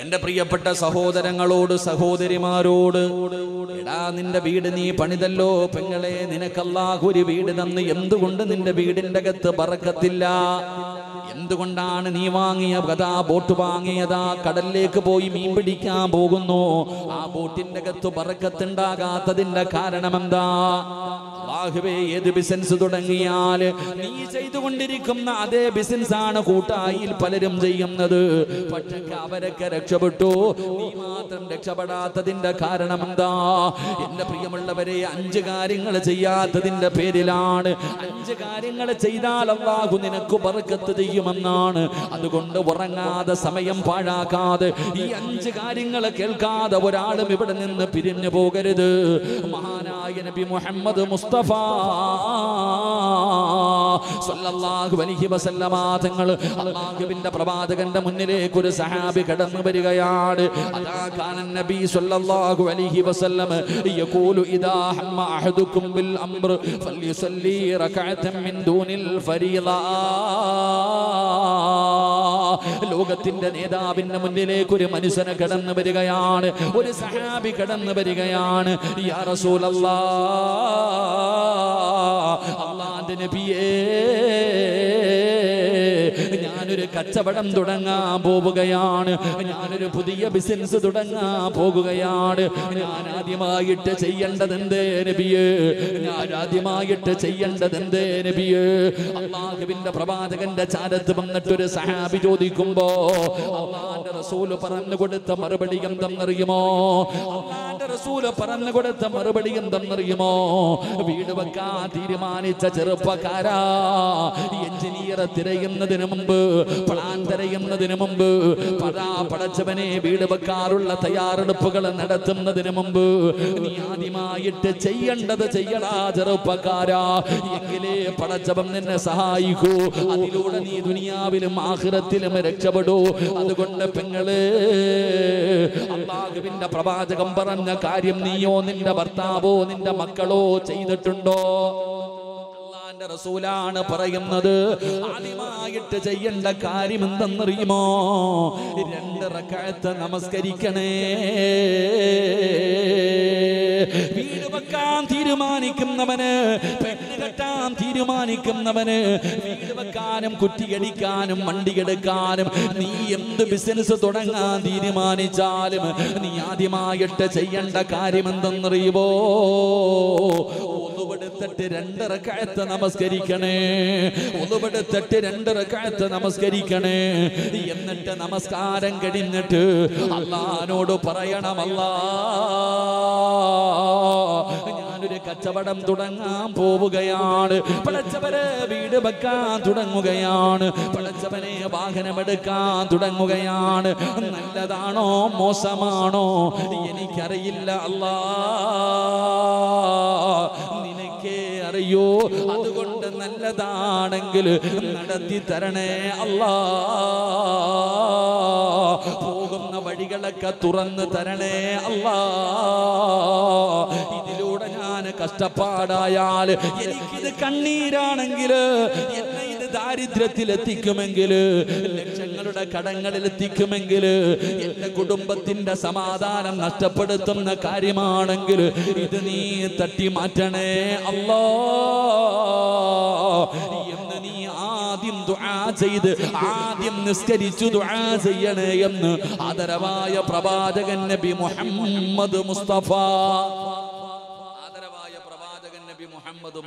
എന്റെ പ്രിയപ്പെട്ട സഹോദരങ്ങളോട് സഹോദരിമാരോട് എടാ നിന്റെ വീട് നീ പണിതല്ലോ പെങ്ങളെ നിനക്ക് അല്ലാഹു ഒരു വീട് തന്നു എന്തുകൊണ്ട് നിന്റെ വീടിന്റെ അകത്ത് ബർക്കത്തില്ല എന്തുകൊണ്ടാണ് നീ വാങ്ങിയ ഗതാ ബോട്ട് വാങ്ങിയതാ കടലിലേക്ക് പോയി മീൻ പിടിക്കാൻ പോകുന്നു ആ ബോട്ടിന്റെ അകത്ത് ബർക്കത്ത് ഉണ്ടാകാത്തതിന്റെ കാരണം എന്താ അല്ലാഹുവേ ഏത് ബിസിനസ് തുടങ്ങിയാൽ നീ ചെയ്തുകൊണ്ടിരിക്കുന്ന അതേ ബിസിനസ് ആണ് കൂട്ടായിൽ പലരും ചെയ്യുന്നത് പക്ഷേ അവരൊക്കെ രക്ഷപ്പെട്ടു നീ മാത്രം രക്ഷപ്പെടാത്തതിന്റെ കാരണം എന്താ എന്റെ പ്രിയമുള്ളവരെ അഞ്ച് കാര്യങ്ങൾ ചെയ്യാത്തതിന്റെ പേരിലാണ് അഞ്ച് കാര്യങ്ങൾ ചെയ്താൽ അല്ലാഹു നിനക്ക് ബർക്കത്ത് ചെയ്യുമെന്നാണ് അതുകൊണ്ട് ഉറങ്ങാതെ സമയം പാഴാക്കാതെ ഈ അഞ്ച് കാര്യങ്ങൾ കേൾക്കാതെ ഒരാളും ഇവിടെ നിന്ന് പിരിഞ്ഞു പോകരുത് മഹാനായ നബി മുഹമ്മദ് മുസ്തഫ സല്ലല്ലാഹു അലൈഹി വസല്ലമ തങ്ങൾ അല്ലാഹുവിന്റെ പ്രവാചകന്റെ മുന്നിലേക്ക് ഒരു സഹാബി കടന്നു വരികയാണ് അതാ കാന നബി സല്ലല്ലാഹു അലൈഹി വസല്ലമ യഖൂലു ഇദാ ഹമ്മ അഹദുകും ബിൽ അംർ ഫല്യുസല്ലി റകഅതൻ മിൻ ദൂനിൽ ഫരീള ലോകത്തിന്റെ നേതാവിന്റെ മുന്നിലേക്ക് ഒരു മനുഷ്യനെ കടന്നു വരികയാണ് ഒരു സഹാബി കടന്നു വരികയാണ് യാ റസൂലല്ലാഹ് അല്ലാഹുവിന്റെ നബിയേ ഞാനൊരു കച്ചവടം തുടങ്ങാൻ പോവുകയാണ് ഞാനൊരു പുതിയ ബിസിനസ് തുടങ്ങാൻ പോവുകയാണ് ഞാൻ ആദ്യമായിട്ട് ചെയ്യേണ്ടത് എന്തേ നബിയേ അല്ലാഹുവിന്റെ പ്രവാചകന്റെ ചാരത്ത് വന്നിട്ടൊരു സഹാബി ചോദിക്കുമ്പോ അല്ലാഹുവിന്റെ റസൂൽ പറഞ്ഞു കൊടുത്ത മറുപടി എന്തെന്നറിയുമോ വീട് വെക്കാൻ തീരുമാനിച്ച ചെറുപ്പക്കാരാ എഞ്ചിനീയർ തിരയുന്നതിന് മുമ്പ് പ്ലാൻ തിരയുന്നതിന് മുമ്പ് പതാ പടച്ചവനെ വീട് വെക്കാറുള്ള തയ്യാറെടുപ്പുകൾ നടത്തുന്നതിന് മുമ്പ് നീ ആദ്യമായിട്ട് ചെയ്യേണ്ടത് ചെയ്യടാ ചെറുപ്പക്കാരാ എങ്കിലേ പടച്ചവൻ നിന്നെ സഹായിക്കൂ അതിലൂടെ നീ ദുനിയാവിലും ആഖിറത്തിലും രക്ഷപ്പെടൂ അതുകൊണ്ട് പെങ്ങളെ അല്ലാഹുവിന്റെ പ്രവാചകൻ പറഞ്ഞ കാര്യം നീയോ നിന്റെ ഭർത്താവോ നിന്റെ മക്കളോ ചെയ്തിട്ടുണ്ടോ റസൂലാണ് പറയുന്നത് ആദ്യമായിട്ട് ചെയ്യേണ്ട കാര്യം എന്തെന്നറിയുമോ രണ്ട് റക്അത്ത് നമസ്കരിക്കണേ വീട് വെക്കാൻ തീരുമാനിക്കുന്നവന് പെണ്ണ് കെട്ടാൻ തീരുമാനിക്കുന്നവന് വീട് വെക്കാനും കുറ്റിയടിക്കാനും വണ്ടിയെടുക്കാനും നീ എന്ത് ബിസിനസ് തുടങ്ങാൻ തീരുമാനിച്ചാലും നീ ആദ്യമായിട്ട് ചെയ്യേണ്ട കാര്യം എന്തെന്നറിയുമോ ഒന്നുപെടുത്തിട്ട് രണ്ട് റക്അത്ത് നമസ്കരിക്കണേ എന്നിട്ട് നമസ്കാരം കഴിഞ്ഞിട്ട് അല്ലാഹുവോട് പറയണമല്ലാ ഞാനൊരു കച്ചവടം തുടങ്ങാൻ പോവുകയാണ് പടച്ചവനെ വീട് വെക്കാൻ തുടങ്ങുകയാണ് പടച്ചവനെ വാഹനമെടുക്കാൻ തുടങ്ങുകയാണ് നല്ലതാണോ മോശമാണോ എനിക്കറിയില്ല അല്ലാ അറിയോ അതുകൊണ്ട് നല്ലതാണെങ്കിൽ നടത്തി തരണേ അല്ലാ പോകുന്ന വഴികളൊക്കെ തുറന്ന് തരണേ അല്ലാ ഇതിലൂടെ ഞാൻ കഷ്ടപ്പാടായാൽ എനിക്കിത് കണ്ണീരാണെങ്കിൽ എന്നെ ഇത് ദാരിദ്ര്യത്തിലെത്തിക്കുമെങ്കിൽ ലക്ഷങ്ങളുടെ കടങ്ങളിലെത്തിക്കുമെങ്കിൽ എൻ്റെ കുടുംബത്തിൻ്റെ സമാധാനം നഷ്ടപ്പെടുത്തുന്ന കാര്യമാണെങ്കിൽ ഇത് നീ തട്ടി മാറ്റണേ അല്ലാ എന്ന് നീ ആദ്യം ദുആ ചെയ്ത് ആദ്യം നിസ്കരിച്ചു ദുആ ചെയ്യണേ എന്ന് ആദരവായ പ്രവാചകൻ നബി മുഹമ്മദ് മുസ്തഫ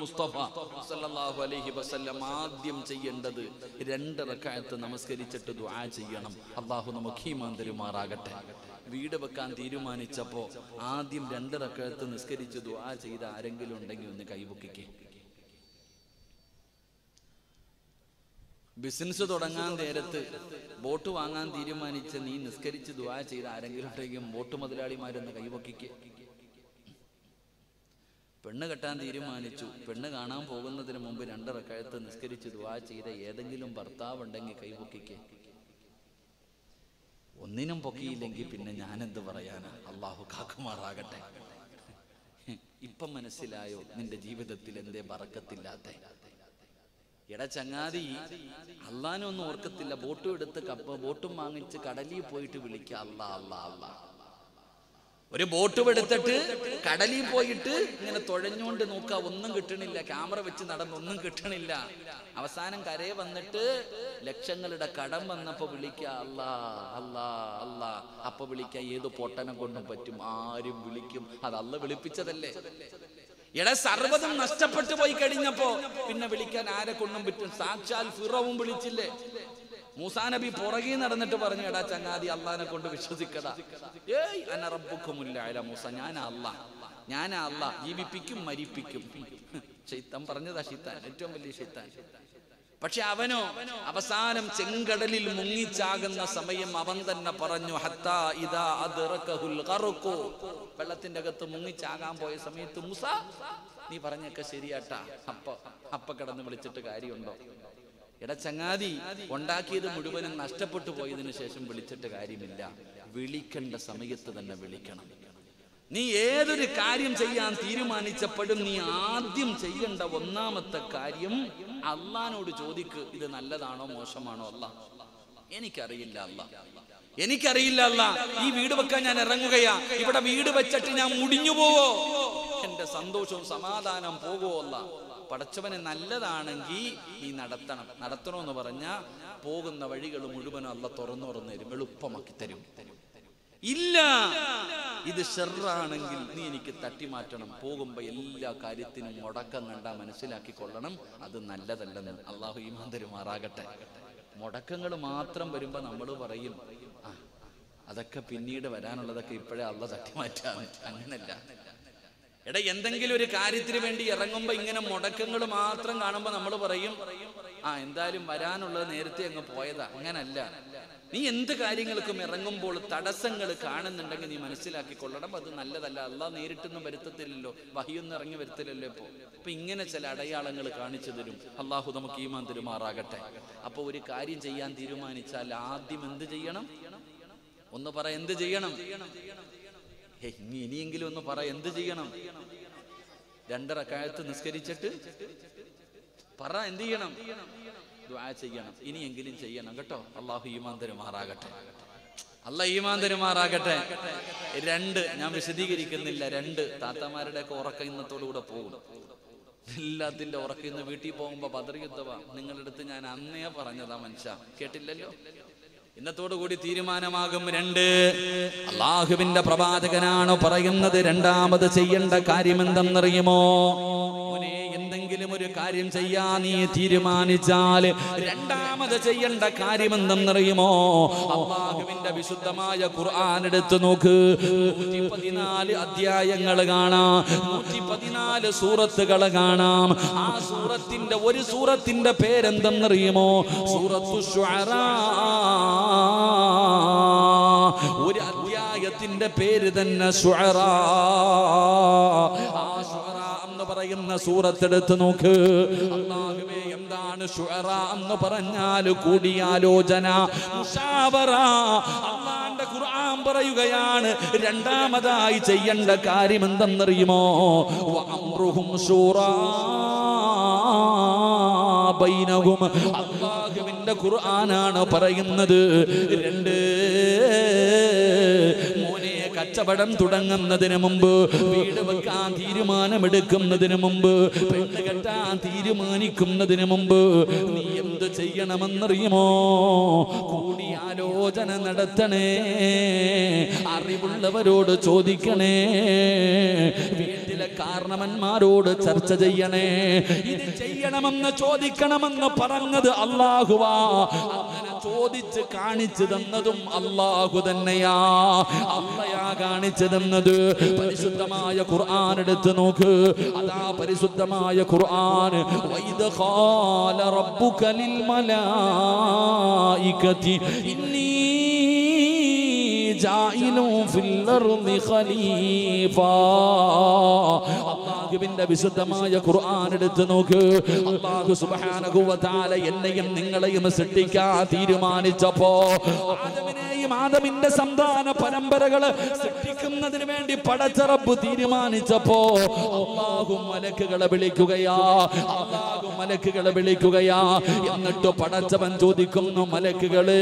മുസ്തഫ സല്ലല്ലാഹു അലൈഹി വസല്ലം ആദ്യം ചെയ്യേണ്ടത് രണ്ട് റക്അത്ത് നമസ്കരിച്ചിട്ട് ദുആ ചെയ്യണം. അല്ലാഹു നമുക്ക് ഈമാൻ തരുമാറാകട്ടെ. വീട് വെക്കാൻ തീരുമാനിച്ചപ്പോൾ ആദ്യം രണ്ട് റക്അത്ത് നിസ്കരിച്ച് ദുആ ചെയ്ത ആരെങ്കിലും ഉണ്ടെങ്കിൽ ഒന്ന് കൈപൊക്കിക്കേ. ബിസിനസ് തുടങ്ങാൻ നേരത്ത് ബോട്ട് വാങ്ങാൻ തീരുമാനിച്ച നീ നിസ്കരിച്ച് ദുആ ചെയ്ത ആരെങ്കിലും ഉണ്ടെങ്കിൽ ബോട്ട് മുതലാളിമാരൊന്ന് കൈപൊക്കിക്കേ. പെണ്ണ് കെട്ടാൻ തീരുമാനിച്ചു പെണ്ണ് കാണാൻ പോകുന്നതിന് മുമ്പ് രണ്ട് റക്അത്ത് നിസ്കരിച്ച് ദുആ ചെയ്ത ഏതെങ്കിലും ഭർത്താവ് ഉണ്ടെങ്കിൽ കൈപൊക്കിക്കേ. ഒന്നിനും പൊക്കിയില്ലെങ്കിൽ പിന്നെ ഞാനെന്ത് പറയാനാ. അല്ലാഹു കാക്കുമാറാകട്ടെ. ഇപ്പം മനസ്സിലായോ നിന്റെ ജീവിതത്തിൽ എന്തേ ബർക്കത്തില്ലാത്ത? Yet Changadi Alano Norkatilla Botu at the Kappa Botum Mang Kadali Poet Vilika La Lala. What a botu at the Kadali Poet in a Tordanon de Noka Wundan Gutanilla, Camera which is not a Mundan Gutanilla. Avasan and Karevan the Lectional at Kadam and Napolika Allah, Allah, Allah, Apavilika Yedo Potana Gondapatum, Ari Bulikim, Adalla Vilipicha the Lake. Yet a Sarabadam Nastapata by Kadinapo, Pinavilikan Arakunum between Sanchal, Furavum Bulichile, Musana be Poragin and the Tavarana Changadi, Allah, Kondavishikada. Yea, an Arabu Kumula, Musanana Allah, Nana Allah, ye be pickum, Mari pickum, Chitam Parnada Shita, Etomili Shita. But Shavano, Abasanam, Chengadalil, Mungi Chagana, Samayam, Avandan, Naparano, Hatta, Ida, Adaraka, Hulgaroko, Palatinagatu, Mungi Chagam, Boy Sami to Musa, Niparanaka Siriata, Hapakadam, Lichitagariundo. Yet at Sangadi, Wondaki, the Muduban and Nastaputu, the Nation, Lichitagari Minda, Vilikan, the Samayat, the Navilikan. Ni either the Karium Chayan Thirum and it's a Padani Adim Chayan, the Vonamata Karium, Allah no Jodik, the Naladano Moshaman Allah. Any Karilla Allah. Any Karilla Allah. He Vidubakan and Rangaya. He put a Viduba Chatina Mudinubo and the Sandosh of Samada and Pogo Allah. Patachavan and Naladan and Gi in Nadatan, Nadatano Varana, Pogan the Vadigal Muduban Allah Torano and the Melupamakitarium. Illa this Serranangil Ninik Tatimatanam Pogum by Illa Karitin Modakananda Manasilaki Kolanam, Adananda than London, Allah Imandri Maragata. Modakanga Matram Berimba Namadu Varayim. Other cup in need of Adan or the Kipada Allah Satimata and Nella. At a Yentangil Karitri Vendi, Rangamba in a Modakanga Matram, Anamba Namadu Varayim. I ended in Badanola Nerti and Poeda, Nanella. In the Karingalkum, Rangambo, Tadasangal Khan and the Nagani Manasilaki Kolaba, the Nalla, Allah, Neritan Bertatello, Bahun Rangavetelepo, Pingan and Saladayalangal Karnichadum, Allah Hudamakima and the Maragata, Apoveri Kari Jayan Diruma and Chala, Diman the Jayanam, on the Para and the Jayanam, Hey, Ningil on the Para and the Jayanam, Dandara Kayatan Skerichatu, Para and the Yanam. I say, any English Yanagato, Allah, Iman the Maragate. Allah, Iman the Maragate. It ended Namisidiki in the Lerend, Tata Marada Koraka in the Toluda Pool. Latin Oraka in the Viti Bomba, Padrikatava, Ningalatin and Amnia for another mancha. Ketilello in the Toto Gudi Tirimana Magam Rende, Allah, who in the Prabatakanano, Paragana, the Renda, but the Sayenda Karimandam Rimo. Karim Sayani, Tirimani Jale, Rendama the Sayanda Karim and Dandarimo, Allah in the Visutamaya Kuran at Tanuku, Tipatina, Adia Galagana, Tipatina, Surat Galaganam, Surat in the very Surat in the Pair and Dandarimo, Surat Shuara, with Adia in the Pair than Shuara. Surat Tanoke, Allah, Yamdan, Shuara, Amnoparana, Lukudia, Lojana, Musabara, Allah, the Kuram, Parayugayan, Randamada, it's a Yanda Karim and Dandarimo, Amruhum Sura Bainahum, Allah, giving the Kurana, no Parayan. Chabadam to Dangam Nadanambu, Vidabakan, Tiruman, Medicum Nadanambu, Pentagatan, Tirumani Cum Nadanambu, Niam the Chayanaman Rimo, Kudiado, Jananadatane, Aribul Lavado, the Chodikane, Vitila Karnaman Maro, the Churchayane, Chayanaman, the Chodikanaman, the Paranga, the Allah Hua. Chodikanitadam Nadum Allah Gudanaya, Allah Yaganitadam Nadu, Parisutamaya Kuran at Tanoku, Ada Parisutamaya Kuran, Waida Kala Rabbuka Lil Malaikati, Inni Jailun Fil Ardi Khalifa. In the Visutamaya Kuran at the Noku, Allah Subhanahu wa Ta'ala, Yenayam Ningala Masatika, Tirumani Chapo. ആദമിന്റെ സന്താന പരമ്പരകളെ സൃഷ്ടിക്കുന്നതിന് വേണ്ടി പടച്ച റബ്ബ് തീരുമാനിച്ചപ്പോൾ അല്ലാഹു മലക്കുകളെ വിളിക്കുകയാ. എന്നിട്ട് പടച്ചവൻ ചോദിക്കുന്നു, മലക്കുകളെ,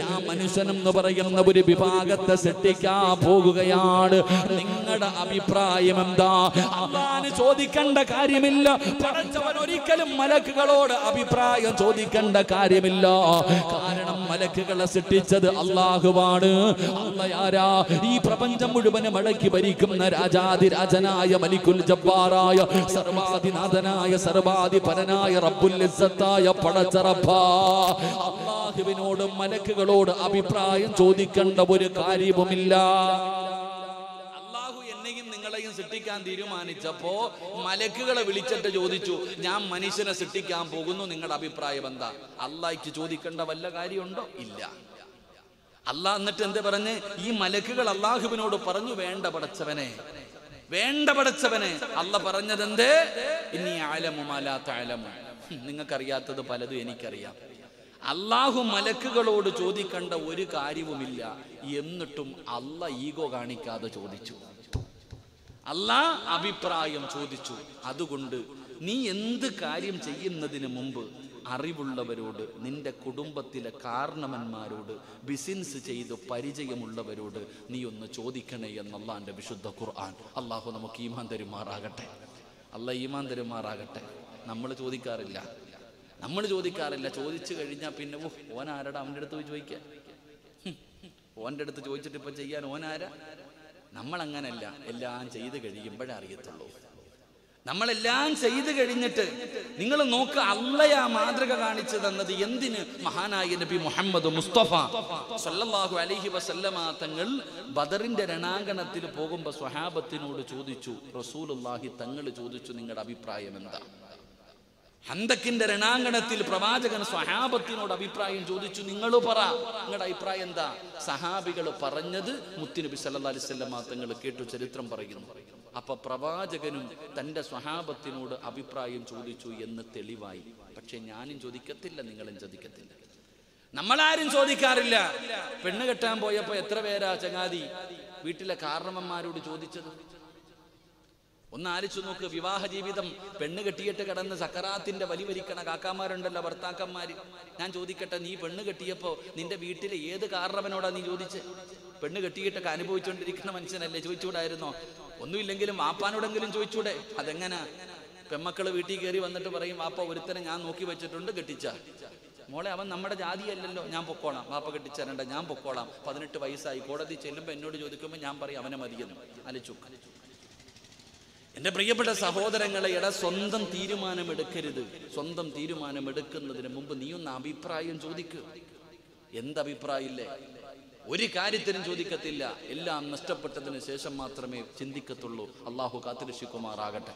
ഞാൻ മനുഷ്യനെന്ന് പറയുന്ന ഒരു വിഭാഗത്തെ സൃഷ്ടിക്കാൻ പോകുകയാണ്, നിങ്ങളുടെ അഭിപ്രായം എന്താ? അല്ലാഹു ചോദിക്കേണ്ട കാര്യമില്ല, പടച്ചവൻ ഒരിക്കലും മലക്കുകളോട് അഭിപ്രായം ചോദിക്കേണ്ട കാര്യമില്ല. കാരണം മലക്കുകളെ സൃഷ്ടിച്ചത് അല്ലാഹുവാണ്. അല്ലായാരാ ഈ പ്രപഞ്ചം മുഴുവനും അടക്കി ഭരിക്കുന്ന രാജാതിരാജനായ മലിക്കുൽ ജബ്ബാറായ സർവാധിനാഥനായ സർവാധിപരനായ റബ്ബുൽ ഇസ്സത്തായ പടച്ച റബ്ബ് അല്ലാഹുവിനോടും മലക്കുകളോട് അഭിപ്രായം ചോദിക്കേണ്ട ഒരു കാര്യവുമില്ല. സൃഷ്ടിക്കാൻ തീരുമാനിച്ചപ്പോ മലക്കുകളെ വിളിച്ചിട്ട് ചോദിച്ചു, ഞാൻ മനുഷ്യനെ സൃഷ്ടിക്കാൻ പോകുന്നു, നിങ്ങളുടെ അഭിപ്രായം എന്താ? അല്ലാഹ്ക്ക് ചോദിക്കേണ്ട വല്ല കാര്യമുണ്ടോ? ഇല്ല. അല്ലാഹ് എന്നിട്ട് എന്താ പറഞ്ഞ്? ഈ മലക്കുകൾ അല്ലാഹുവിനോട് പറഞ്ഞു, വേണ്ട പടച്ചവനെ, വേണ്ട പടച്ചവനെ, അല്ലാഹ് പറഞ്ഞതെന്തേ? ഇനി അലമു മാലാ തഅലമു, നിങ്ങൾക്കറിയാത്തത് പലതും എനിക്കറിയാം. അല്ലാഹു മലക്കുകളോട് ചോദിക്കേണ്ട ഒരു കാര്യവുമില്ല. എന്നിട്ടും അല്ലാഹ് ഈഗോ കാണിക്കാതെ ചോദിച്ചു, അല്ലാഹ് അഭിപ്രായം ചോദിച്ചു. അതുകൊണ്ട് നീ എന്ത് കാര്യം ചെയ്യുന്നതിന് മുമ്പ് അറിവുള്ളവരോട്, നിന്റെ കുടുംബത്തിലെ കാരണവന്മാരോട്, ബിസിനസ് ചെയ്ത് പരിചയമുള്ളവരോട് നീ ഒന്ന് ചോദിക്കണേ എന്നുള്ള എൻ്റെ വിശുദ്ധ ഖുർആൻ. അല്ലാഹു നമുക്ക് ഈമാൻ തരുമാറാകട്ടെ. അല്ലാഹ് ഈമാൻ തരുമാറാകട്ടെ. നമ്മൾ ചോദിക്കാറില്ല. ചോദിച്ചു കഴിഞ്ഞാൽ പിന്നെ ഓനാരടാ അവൻ്റെ അടുത്ത് പോയി ചോദിക്കാൻ, ഓൻ്റെ അടുത്ത് ചോദിച്ചിട്ട് ഇപ്പം ചെയ്യാൻ ഓനാരാ? നമ്മളങ്ങനല്ല, എല്ലാം ചെയ്ത് കഴിയുമ്പോഴേ അറിയത്തുള്ളൂ. നമ്മളെല്ലാം ചെയ്ത് കഴിഞ്ഞിട്ട് നിങ്ങൾ നോക്ക്, അല്ലാഹ് ആ മാതൃക കാണിച്ചു തന്നത് എന്തിന്? മഹാനായ നബി മുഹമ്മദ് മുസ്തഫ സല്ലല്ലാഹു അലൈഹി വസല്ലമ തങ്ങൾ ബദറിന്റെ രണാങ്കണത്തിൽ പോകുമ്പോൾ സ്വഹാബത്തിനോട് ചോദിച്ചു, റസൂലുള്ളാഹി തങ്ങൾ ചോദിച്ചു, നിങ്ങളുടെ അഭിപ്രായം എന്താ? ഹന്തക്കിന്റെ രണാങ്കണത്തിൽ പ്രവാചകൻ സ്വഹാബത്തിനോട് അഭിപ്രായം ചോദിച്ചു, നിങ്ങൾ പറ, നിങ്ങളുടെ അഭിപ്രായം എന്താ? സഹാബികൾ പറഞ്ഞത് മുത്തുനബി സല്ലല്ലാഹു അലൈഹി വസല്ലം തങ്ങൾ കേട്ടു, ചരിത്രം പറയുന്നു. അപ്പൊ പ്രവാചകനും തന്റെ സ്വഹാബത്തിനോട് അഭിപ്രായം ചോദിച്ചു എന്ന് തെളിവായി. പക്ഷെ ഞാനും ചോദിക്കത്തില്ല, നിങ്ങളും ചോദിക്കത്തില്ല, നമ്മളാരും ചോദിക്കാറില്ല. പെണ്ണ് കെട്ടാൻ പോയപ്പോ എത്ര പേരാ ചങ്ങാതി വീട്ടിലെ കാരണവന്മാരോട് ചോദിച്ചത്? ഒന്നാലോചിച്ചു നോക്ക്. വിവാഹ ജീവിതം പെണ്ണ് കെട്ടിയിട്ട് കിടന്ന് സക്കറാത്തിന്റെ വലി വലിക്കണ കാക്കാമാരുണ്ടല്ലോ, ഭർത്താക്കന്മാര്. ഞാൻ ചോദിക്കട്ടെ, നീ പെണ്ണ് കെട്ടിയപ്പോ നിന്റെ വീട്ടിലെ ഏത് കാരണവനോടാ നീ ചോദിച്ച്? പെണ്ണ് കെട്ടിയിട്ടൊക്കെ അനുഭവിച്ചുകൊണ്ടിരിക്കുന്ന മനുഷ്യനല്ലേ, ചോദിച്ചുകൂടായിരുന്നോ? ഒന്നുമില്ലെങ്കിലും വാപ്പാനോടെങ്കിലും ചോദിച്ചൂടെ? അതെങ്ങനെ? പെമ്മക്കള് വീട്ടിൽ കയറി വന്നിട്ട് പറയും, വാപ്പ ഒരുത്തനെ ഞാൻ നോക്കി വെച്ചിട്ടുണ്ട്, കെട്ടിച്ച മോളെ, അവൻ നമ്മുടെ ജാതിയല്ലല്ലോ, ഞാൻ പൊക്കോളാം, വാപ്പ കെട്ടിച്ചേരണ്ട, ഞാൻ പൊക്കോളാം. 18 വയസ്സായി കോടതി ചെല്ലുമ്പോൾ എന്നോട് ചോദിക്കുമ്പോൾ ഞാൻ പറയും അവനെ മതിയെന്ന്. അലച്ചു. എൻ്റെ പ്രിയപ്പെട്ട സഹോദരങ്ങളെ, സ്വന്തം തീരുമാനമെടുക്കരുത്. സ്വന്തം തീരുമാനമെടുക്കുന്നതിന് മുമ്പ് നീ ഒന്ന് അഭിപ്രായം ചോദിക്കുക. എന്തഭിപ്രായമില്ലേ? ഒരു കാര്യത്തിനും ചോദിക്കത്തില്ല. എല്ലാം നഷ്ടപ്പെട്ടതിന് ശേഷം മാത്രമേ ചിന്തിക്കത്തുള്ളൂ. അല്ലാഹു കാത്തിരക്ഷിക്കുമാറാകട്ടെ.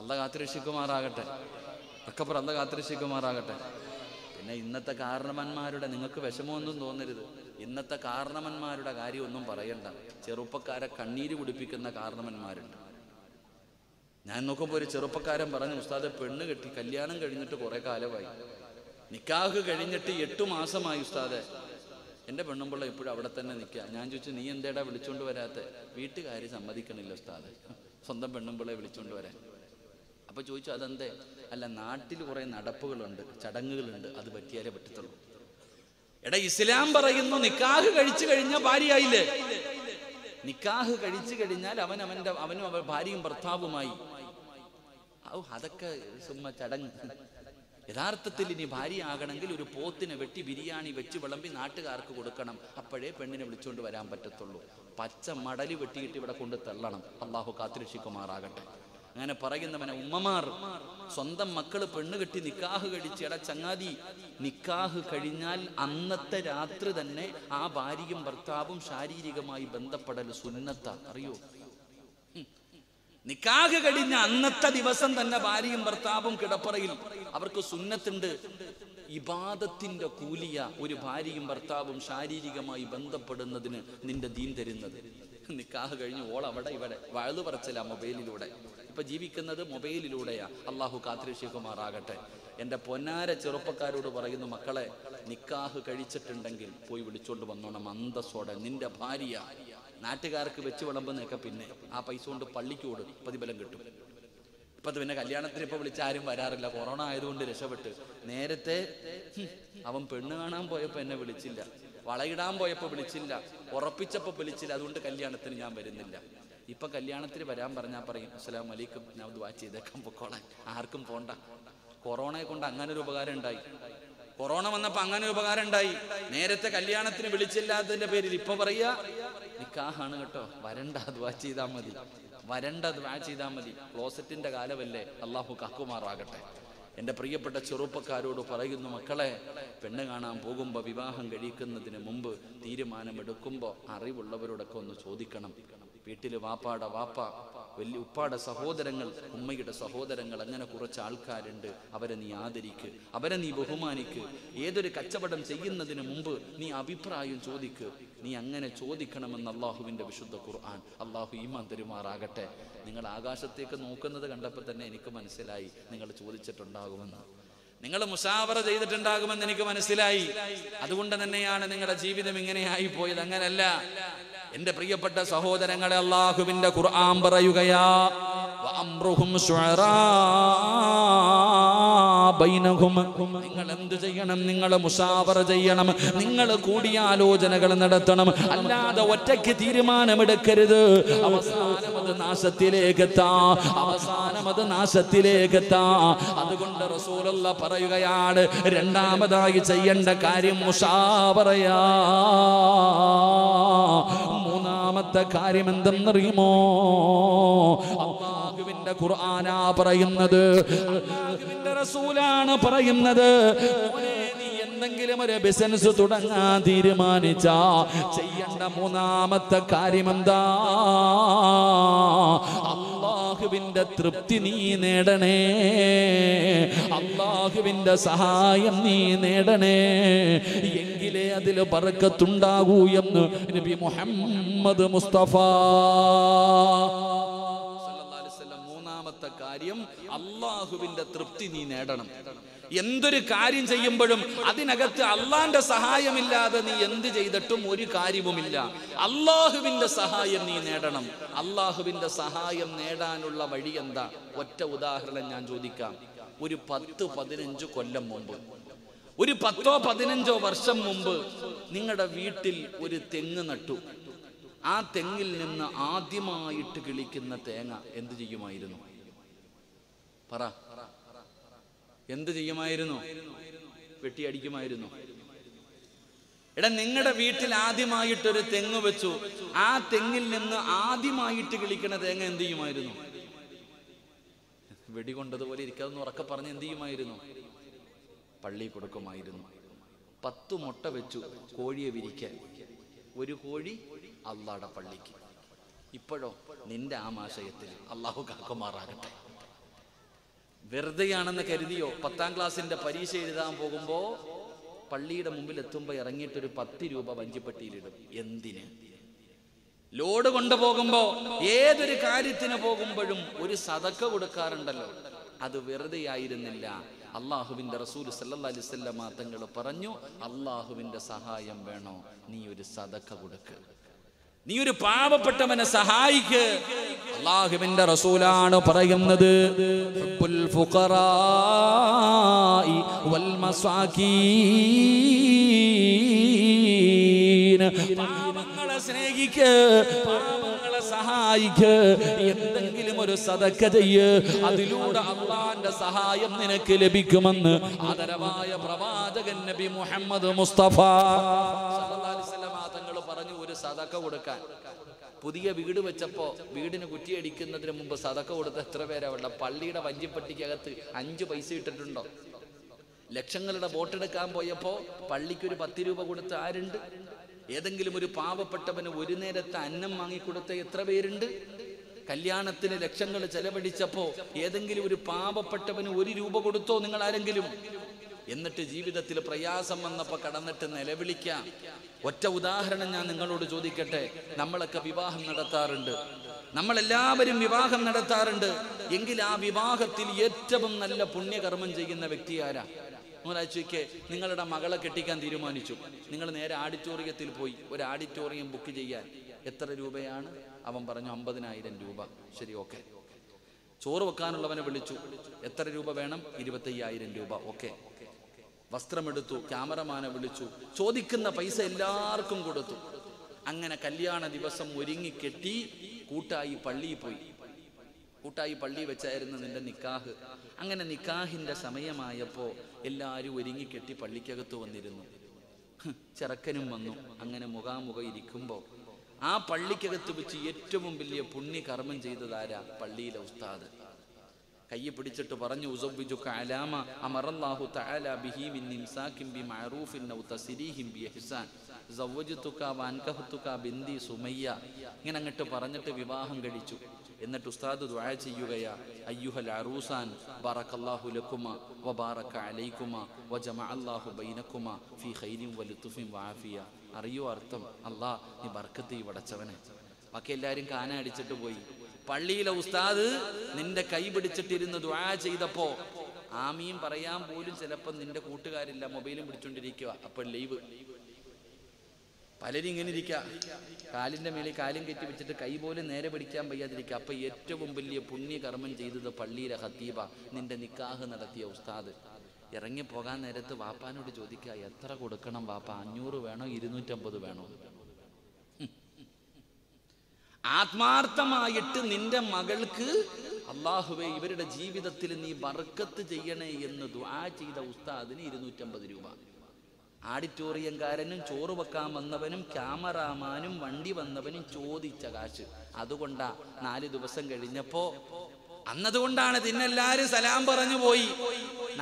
അല്ലാഹ് കാത്തിരക്ഷിക്കുമാറാകട്ടെ. പിന്നെ ഇന്നത്തെ കാരണവന്മാരുടെ, നിങ്ങൾക്ക് വിഷമമൊന്നും തോന്നരുത്, ഇന്നത്തെ കാരണവന്മാരുടെ കാര്യമൊന്നും പറയണ്ട. ചെറുപ്പക്കാരെ കണ്ണീര് കുടിപ്പിക്കുന്ന കാരണവന്മാരുണ്ട്. ഞാൻ നോക്കുമ്പോൾ ഒരു ചെറുപ്പക്കാരൻ പറഞ്ഞു, ഉസ്താദെ, പെണ്ണ് കെട്ടി, കല്യാണം കഴിഞ്ഞിട്ട് കുറെ കാലമായി, നിക്കാഹ് കഴിഞ്ഞിട്ട് 8 മാസമായി ഉസ്താദെ, എൻ്റെ പെണ്ണുമ്പിള്ള ഇപ്പോഴും അവിടെ തന്നെ നിൽക്കുക. ഞാൻ ചോദിച്ചു, നീ എന്തേടാ വിളിച്ചോണ്ട് വരാത്തെ? വീട്ടുകാര് സമ്മതിക്കണില്ല ഉസ്താദെ സ്വന്തം പെണ്ണുമ്പിള്ളയെ വിളിച്ചോണ്ട് വരാൻ. അപ്പൊ ചോദിച്ചു, അതെന്തേ? അല്ല, നാട്ടിൽ കുറെ നടപ്പുകളുണ്ട്, ചടങ്ങുകളുണ്ട്, അത് പറ്റിയാലേ പറ്റത്തുള്ളൂ. എടാ, ഇസ്ലാം പറയുന്നു നിക്കാഹ് കഴിച്ചു കഴിഞ്ഞാൽ ഭാര്യയായില്ലേ? നിക്കാഹ് കഴിച്ചു കഴിഞ്ഞാൽ അവനും അവൻ ഭാര്യയും ഭർത്താവുമായി. അതൊക്കെ ചുമ്മാ ചടങ്ങ്. യഥാർത്ഥത്തിൽ ഇനി ഭാര്യ ആകണമെങ്കിൽ ഒരു പോത്തിനെ വെട്ടി ബിരിയാണി വെച്ച് വിളമ്പി നാട്ടുകാർക്ക് കൊടുക്കണം, അപ്പോഴേ പെണ്ണിനെ വിളിച്ചുകൊണ്ട് വരാൻ പറ്റത്തുള്ളൂ. പച്ച മടല് വെട്ടിയിട്ട് ഇവിടെ കൊണ്ട് തള്ളണം. അല്ലാഹു കാത്തിരക്ഷിക്കുമാറാകട്ടെ. അങ്ങനെ പറയുന്നവനെ ഉമ്മമാർ, സ്വന്തം മക്കള് പെണ്ണ് കെട്ടി നിക്കാഹ് കഴിച്ച്, എടാ ചങ്ങാതി, നിക്കാഹ് കഴിഞ്ഞാൽ അന്നത്തെ രാത്രി തന്നെ ആ ഭാര്യയും ഭർത്താവും ശാരീരികമായി ബന്ധപ്പെടൽ സുന്നത്താ, അറിയോ? നിക്കാഹ് കഴിഞ്ഞ അന്നത്തെ ദിവസം തന്നെ ഭാര്യയും ഭർത്താവും കിടപ്പറയിൽ, അവർക്ക് സുന്നത്തുണ്ട്. ഇബാദത്തിന്റെ കൂലിയ ഒരു ഭാര്യയും ഭർത്താവും ശാരീരികമായി ബന്ധപ്പെടുന്നതിന് നിന്റെ ദീൻ തരുന്നത്. നിക്കാഹ് കഴിഞ്ഞ് ഓൾ അവിടെ ഇവിടെ വഴുതു പറച്ചില്ല മൊബൈലിലൂടെ. ഇപ്പൊ ജീവിക്കുന്നത് മൊബൈലിലൂടെയാ. അല്ലാഹു കാത്തിരക്ഷിക്കുമാറാകട്ടെ. എന്റെ പൊന്നാര ചെറുപ്പക്കാരോട് പറയുന്നു, മക്കളെ നിക്കാഹ് കഴിച്ചിട്ടുണ്ടെങ്കിൽ പോയി വിളിച്ചോണ്ട് വന്നോണം അന്തസ്സോടെ. നിന്റെ ഭാര്യ നാട്ടുകാർക്ക് വെച്ച് വിളമ്പുന്നൊക്കെ പിന്നെ ആ പൈസ കൊണ്ട് പള്ളിക്കോട് പ്രതിഫലം കിട്ടും. ഇപ്പൊ പിന്നെ കല്യാണത്തിന് ഇപ്പൊ വിളിച്ച ആരും വരാറില്ല, കൊറോണ ആയതുകൊണ്ട് രക്ഷപ്പെട്ട്. നേരത്തെ അവൻ പെണ്ണ് കാണാൻ പോയപ്പോ എന്നെ വിളിച്ചില്ല, വളയിടാൻ പോയപ്പോ വിളിച്ചില്ല, ഉറപ്പിച്ചപ്പോ വിളിച്ചില്ല, അതുകൊണ്ട് കല്യാണത്തിന് ഞാൻ വരുന്നില്ല. ഇപ്പൊ കല്യാണത്തിന് വരാൻ പറഞ്ഞാൽ പറയും അസ്സലാമു അലൈക്കും, ഞാൻ ദുആ ചെയ്തേക്കാൻ പൊക്കോളാൻ, ആർക്കും പോണ്ട. കൊറോണയെ കൊണ്ട് അങ്ങനെ ഒരു ഉപകാരം ഉണ്ടായി, കൊറോണ വന്നപ്പോ അങ്ങനെ ഒരു ഉപകാരം ഉണ്ടായി. നേരത്തെ കല്യാണത്തിന് വിളിച്ചില്ലാത്തതിന്റെ പേരിൽ ഇപ്പൊ പറയാ നിക്കാഹാണ് കേട്ടോ, വരണ്ട ദുആ ചെയ്താൽ മതി, വരണ്ട ദുആ ചെയ്താൽ മതി. ക്ലോസറ്റിന്റെ കാലമല്ലേ, അല്ലാഹു കാക്കുമാറാകട്ടെ. എൻ്റെ പ്രിയപ്പെട്ട ചെറുപ്പക്കാരോട് പറയുന്നു, മക്കളെ പെണ്ണ് കാണാൻ പോകുമ്പോൾ വിവാഹം കഴിക്കുന്നതിന് മുമ്പ് തീരുമാനമെടുക്കുമ്പോൾ അറിവുള്ളവരോടൊക്കെ ഒന്ന് ചോദിക്കണം. വീട്ടിൽ വാപ്പാടെ വാപ്പ, വലിയ ഉപ്പാടെ സഹോദരങ്ങൾ, ഉമ്മയുടെ സഹോദരങ്ങൾ, അങ്ങനെ കുറച്ച് ആൾക്കാരുണ്ട്. അവരെ നീ ആദരിക്ക്, അവരെ നീ ബഹുമാനിക്ക്. ഏതൊരു കച്ചവടം ചെയ്യുന്നതിന് മുമ്പ് നീ അഭിപ്രായം ചോദിക്ക്. നീ അങ്ങനെ ചോദിക്കണമെന്ന് അള്ളാഹുവിൻ്റെ വിശുദ്ധ ഖുർആൻ. അള്ളാഹു ഈമാൻ തരുമാറാകട്ടെ. നിങ്ങൾ ആകാശത്തേക്ക് നോക്കുന്നത് കണ്ടപ്പോൾ തന്നെ എനിക്ക് മനസ്സിലായി നിങ്ങൾ ചോദിച്ചിട്ടുണ്ടാകുമെന്ന്, നിങ്ങൾ മുസാവറ ചെയ്തിട്ടുണ്ടാകുമെന്ന് എനിക്ക് മനസ്സിലായി. അതുകൊണ്ട് തന്നെയാണ് നിങ്ങളുടെ ജീവിതം ഇങ്ങനെയായി പോയത്. അങ്ങനല്ല എന്റെ പ്രിയപ്പെട്ട സഹോദരങ്ങളെ, അല്ലാഹുവിന്റെ ഖുർആൻ പറയുകയാ വഅംറുഹും ശുഅറാ ബൈനഹും. നിങ്ങൾ എന്തു ചെയ്യണം? നിങ്ങൾ മുസാവറ ചെയ്യണം, നിങ്ങൾ കൂടിയാലോചനകൾ നടത്തണം, അല്ലാതെ ഒറ്റയ്ക്ക് തീരുമാനമെടുക്കരുത്. അവസാനമത് നാശത്തിലേക്കെത്താ, അവസാനമത് നാശത്തിലേക്കെത്താ. അതുകൊണ്ട് റസൂലുള്ള പറയുകയാണ്, രണ്ടാമതായി ചെയ്യേണ്ട കാര്യം മുസാവറയാ. മൂന്നാമത്തെ കാര്യം എന്തെന്നറിയുമോ? അല്ലാഹുവിന്റെ ഖുർആനാ പറയുന്നത്, അല്ലാഹുവിന്റെ റസൂലാണ് പറയുന്നത്, എന്തെങ്കിലും ഒരു ബിസിനസ് തുടങ്ങാൻ തീരുമാനിച്ചാ ചെയ്യേണ്ട മൂന്നാമത്തെ കാര്യം എന്താ? അല്ലാഹുവിന്റെ തൃപ്തി നീ നേടണേ, അല്ലാഹുവിന്റെ സഹായം നീ നേടണേ, എങ്കിലേ അതിൽ ബർക്കത്തുണ്ടാകൂ എന്ന് നബി മുഹമ്മദ് മുസ്തഫ സല്ലല്ലാഹു അലൈഹി വസല്ലം. മൂന്നാമത്തെ കാര്യം അല്ലാഹുവിന്റെ തൃപ്തി നീ നേടണം. എന്തൊരു കാര്യം ചെയ്യുമ്പോഴും അതിനകത്ത് അള്ളാന്റെ സഹായമില്ലാതെ നീ എന്ത് ചെയ്തിട്ടും ഒരു കാര്യവുമില്ല. അള്ളാഹുവിന്റെ സഹായം നീ നേടണം. അള്ളാഹുവിന്റെ സഹായം നേടാനുള്ള വഴി എന്താ? ഒറ്റ ഉദാഹരണം ഞാൻ ചോദിക്കാം. ഒരു 10-15 കൊല്ലം മുമ്പ്, ഒരു 10-15 വർഷം മുമ്പ് നിങ്ങളുടെ വീട്ടിൽ ഒരു തെങ്ങ് നട്ടു. ആ തെങ്ങിൽ നിന്ന് ആദ്യമായിട്ട് കിളിക്കുന്ന തേങ്ങ എന്ത് ചെയ്യുമായിരുന്നു? പറ, എന്ത് ചെയ്യുമായിരുന്നു? വെട്ടിയടിക്കുമായിരുന്നു. എടാ, നിങ്ങളുടെ വീട്ടിൽ ആദ്യമായിട്ടൊരു തെങ്ങ് വെച്ചു. ആ തെങ്ങിൽ നിന്ന് ആദ്യമായിട്ട് കിളിക്കുന്ന തേങ്ങ എന്ത് ചെയ്യുമായിരുന്നു? വെടികൊണ്ടതുപോലെ ഇരിക്കാതെന്ന് ഉറക്കെ പറഞ്ഞ് എന്ത് ചെയ്യുമായിരുന്നു? പള്ളി കൊടുക്കുമായിരുന്നു. 10 മുട്ട വെച്ചു കോഴിയെ വിരിക്കാൻ. ഒരു കോഴി അള്ളാടെ പള്ളിക്ക്. ഇപ്പോഴോ നിന്റെ ആമാശയത്തിൽ അള്ളാഹു കാക്കുമാറാകട്ടെ. വെറുതെയാണെന്ന് കരുതിയോ? 10ാം ക്ലാസ്സിന്റെ പരീക്ഷ എഴുതാൻ പോകുമ്പോ പള്ളിയുടെ മുമ്പിൽ എത്തുമ്പോ ഇറങ്ങിയിട്ടൊരു 10 രൂപ വഞ്ചിപ്പട്ടിയിലിടും. എന്തിന്? ലോഡ് കൊണ്ടുപോകുമ്പോ, ഏതൊരു കാര്യത്തിന് പോകുമ്പോഴും ഒരു സദക്ക കൊടുക്കാറുണ്ടല്ലോ, അത് വെറുതെ ആയിരുന്നില്ല. അള്ളാഹുവിന്റെ റസൂൽ സല്ലല്ലാഹു അലൈഹി വസല്ലം തങ്ങൾ പറഞ്ഞു, അള്ളാഹുവിന്റെ സഹായം വേണോ, നീ ഒരു സദക്ക കൊടുക്ക്, നീ ഒരു പാവപ്പെട്ടവനെ സഹായിക്ക്. അല്ലാഹുവിന്റെ റസൂലാണ് പറയുന്നത്, ഹുബ്ബുൽ ഫുഖറാഇ വൽ മസാകീൻ. പാവങ്ങളെ സ്നേഹിക്ക്, പാവങ്ങളെ സഹായിക്ക്, എന്തെങ്കിലും ഒരു സദക്ക ചെയ്യ്, അതിലൂടെ അള്ളാന്റെ സഹായം നിനക്ക് ലഭിക്കുമെന്ന് ആദരവായ പ്രവാചകൻ നബി മുഹമ്മദ് മുസ്തഫ സല്ലല്ലാഹു അലൈഹി വസല്ലം പറഞ്ഞു. ഒരു സദക്ക കൊടുക്കാൻ പുതിയ വീട് വെച്ചപ്പോ വീടിന് കുറ്റിയടിക്കുന്നതിന് മുമ്പ് സദക്ക കൊടുത്ത എത്ര പേരാ? പള്ളിയുടെ വഞ്ചിപ്പട്ടിക്കകത്ത് 5 പൈസ ഇട്ടിട്ടുണ്ടോ? ലക്ഷങ്ങളുടെ ബോട്ടെടുക്കാൻ പോയപ്പോ പള്ളിക്ക് ഒരു 10 രൂപ കൊടുത്ത ആരുണ്ട്? ഏതെങ്കിലും ഒരു പാവപ്പെട്ടവന് ഒരു നേരത്തെ അന്നം വാങ്ങിക്കൊടുത്ത എത്ര പേരുണ്ട്? കല്യാണത്തിന് ലക്ഷങ്ങൾ ചെലവഴിച്ചപ്പോ ഏതെങ്കിലും ഒരു പാവപ്പെട്ടവന് 1 രൂപ കൊടുത്തോ നിങ്ങൾ ആരെങ്കിലും? എന്നിട്ട് ജീവിതത്തിൽ പ്രയാസം വന്നപ്പോൾ കടന്നിട്ട് നിലവിളിക്കാം. ഒറ്റ ഉദാഹരണം ഞാൻ നിങ്ങളോട് ചോദിക്കട്ടെ. നമ്മളൊക്കെ വിവാഹം നടത്താറുണ്ട്, നമ്മളെല്ലാവരും വിവാഹം നടത്താറുണ്ട്. എങ്കിൽ ആ വിവാഹത്തിൽ ഏറ്റവും നല്ല പുണ്യകർമ്മം ചെയ്യുന്ന വ്യക്തി ആരാ? ഒരാഴ്ചയ്ക്ക് നിങ്ങളുടെ മകളെ കെട്ടിക്കാൻ തീരുമാനിച്ചു, നിങ്ങൾ നേരെ ഓഡിറ്റോറിയത്തിൽ പോയി ഒരു ഓഡിറ്റോറിയം ബുക്ക് ചെയ്യാൻ. എത്ര രൂപയാണ്? അവൻ പറഞ്ഞു 50,000 രൂപ. ശരി, ഓക്കെ. ചോറ് വെക്കാനുള്ളവനെ വിളിച്ചു, എത്ര രൂപ വേണം? 25,000 രൂപ. ഓക്കെ. വസ്ത്രമെടുത്തു, ക്യാമറമാനെ വിളിച്ചു, ചോദിക്കുന്ന പൈസ എല്ലാവർക്കും കൊടുത്തു. അങ്ങനെ കല്യാണ ദിവസം ഒരുങ്ങി കെട്ടി കൂട്ടായി പള്ളിയിൽ പോയി. കൂട്ടായി പള്ളി വെച്ചായിരുന്നു നിന്റെ നിക്കാഹ്. അങ്ങനെ നിക്കാഹിന്റെ സമയമായപ്പോ എല്ലാവരും ഒരുങ്ങിക്കെട്ടി പള്ളിക്കകത്ത് വന്നിരുന്നു. ചെറുക്കനും വന്നു. അങ്ങനെ മുഖാമുഖം ഇരിക്കുമ്പോ ആ പള്ളിക്കകത്ത് വെച്ച് ഏറ്റവും വലിയ പുണ്യ കർമ്മം ചെയ്തതാരാ? പള്ളിയിലെ ഉസ്താദ്. കയ്യെ പിടിച്ചിട്ട് പറഞ്ഞു, ഉസബ്ബിജുക അലാമ അമറല്ലാഹു തആല ബിഹി മിൻ ഇംസാകിൻ ബിമഅറൂഫിൻ നൗ തസ്രീഹിൻ ബിഇഹ്സാൻ സവ്വജതുക വൻകഹതുക ബിന്തി സുമയ്യ. ഇങ്ങനെ അങ്ങോട്ട് പറഞ്ഞിട്ട് വിവാഹം കഴിച്ചു. എന്നിട്ട് ഉസ്താദ് ദുആ ചെയ്യുകയാ, അയ്യുഹൽ അറൂസാൻ ബറകല്ലാഹു ലകുമ വബാറക അലൈകുമ വജമഅല്ലാഹു ബൈനകുമ ഫീ ഖൈരിൻ വലുതുഫിൻ വആഫിയ. അറിയോ അർത്ഥം? അല്ലാഹ് നീ ബർക്കത്ത് ഈ വടച്ചവനെ. ബാക്കി എല്ലാവരും കാന അടിച്ചിട്ട് പോയി. പള്ളിയിലെ ഉസ്താദ് നിന്റെ കൈ പിടിച്ചിട്ടിരുന്ന് ദുആ ചെയ്തപ്പോ ആമീൻ പറയാൻ പോലും ചിലപ്പോൾ നിന്റെ കൂട്ടുകാരില്ല, മൊബൈലും പിടിച്ചോണ്ടിരിക്കുക. അപ്പോൾ ലൈവ് പലരും ഇങ്ങനെ ഇരിക്കുക, കാലിന്റെ മേലെ കാലും കെട്ടി വെച്ചിട്ട് കൈ പോലും നേരെ പിടിക്കാൻ വയ്യാതിരിക്കുക. അപ്പൊ ഏറ്റവും വലിയ പുണ്യകർമ്മം ചെയ്തത് പള്ളിയിലെ ഖതീബ, നിന്റെ നിക്കാഹ് നടത്തിയ ഉസ്താദ്. ഇറങ്ങി പോകാൻ നേരത്ത് വാപ്പാനോട് ചോദിക്കുക, എത്ര കൊടുക്കണം വാപ്പ? 500 വേണോ 250 വേണോ? ആത്മാർത്ഥമായിട്ട് നിന്റെ മകൾക്ക് അല്ലാഹുവേ ഇവരുടെ ജീവിതത്തിൽ നീ ബർക്കത്ത് ചെയ്യണേ എന്ന് ദുആ ചെയ്ത ഉസ്താദിന് 250 രൂപ. ഓഡിറ്റോറിയംകാരനും ചോറ് വെക്കാൻ വന്നവനും ക്യാമറാമാനും വണ്ടി വന്നവനും ചോദിച്ച കാശ്. അതുകൊണ്ടാ 4 ദിവസം കഴിഞ്ഞപ്പോ അന്നതുകൊണ്ടാണ് പിന്നെല്ലാരും സലാം പറഞ്ഞു പോയി.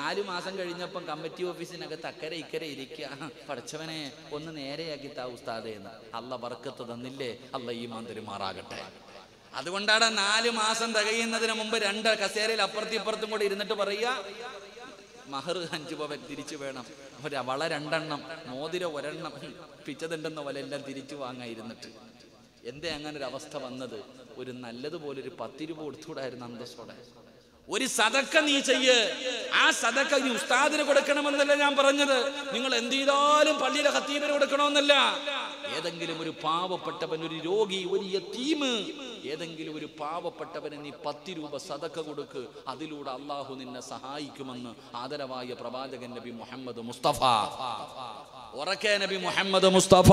4 മാസം കഴിഞ്ഞപ്പം കമ്മിറ്റി ഓഫീസിനകത്ത് അക്കരെ ഇക്കരെ ഇരിക്കുക, പഠിച്ചവനെ ഒന്ന് നേരെയാക്കി താ ഉസ്താദേന്ന്. അല്ല ബർക്കത്ത് തന്നില്ലേ, അല്ല ഈ മന്ത്രിമാറാകട്ടെ. അതുകൊണ്ടാണ് 4 മാസം തികയുന്നതിന് മുമ്പ് 2 കസേരയിൽ അപ്പുറത്തും ഇപ്പുറത്തും കൂടി ഇരുന്നിട്ട് പറയുക, മഹർ 5 പവൻ തിരിച്ചു വേണം, വള 2 എണ്ണം, മോതിരം 1 എണ്ണം, പിച്ചതുണ്ടെന്ന പോലെ എല്ലാം തിരിച്ചു വാങ്ങാൻ ഇരുന്നിട്ട്. എന്തേ അങ്ങനെ ഒരു അവസ്ഥ വന്നത്? ഒരു നല്ലതുപോലെ ഒരു 10 രൂപ കൊടുത്തുകൂടായിരുന്നു അന്തസ്സോടെ? ഒരു സദക്ക നീ ചെയ്യ്. ആ സദക്ക നീ ഉസ്താദിന് കൊടുക്കണമെന്നല്ല ഞാൻ പറഞ്ഞത്. നിങ്ങൾ എന്ത് ചെയ്താലും പള്ളിയിലെ ഖതീബിന് കൊടുക്കണമെന്നല്ല. ഏതെങ്കിലും ഒരു പാവപ്പെട്ടവൻ, ഒരു രോഗി, ഒരു യതീമ്, ഏതെങ്കിലും ഒരു പാവപ്പെട്ടവന് നീ 10 രൂപ സദക്ക കൊടുക്ക്. അതിലൂടെ അള്ളാഹു നിന്നെ സഹായിക്കുമെന്ന് ആദരവായ പ്രവാചകൻ നബി മുഹമ്മദ് മുസ്തഫ, ഉറക്കെ നബി മുഹമ്മദ് മുസ്തഫ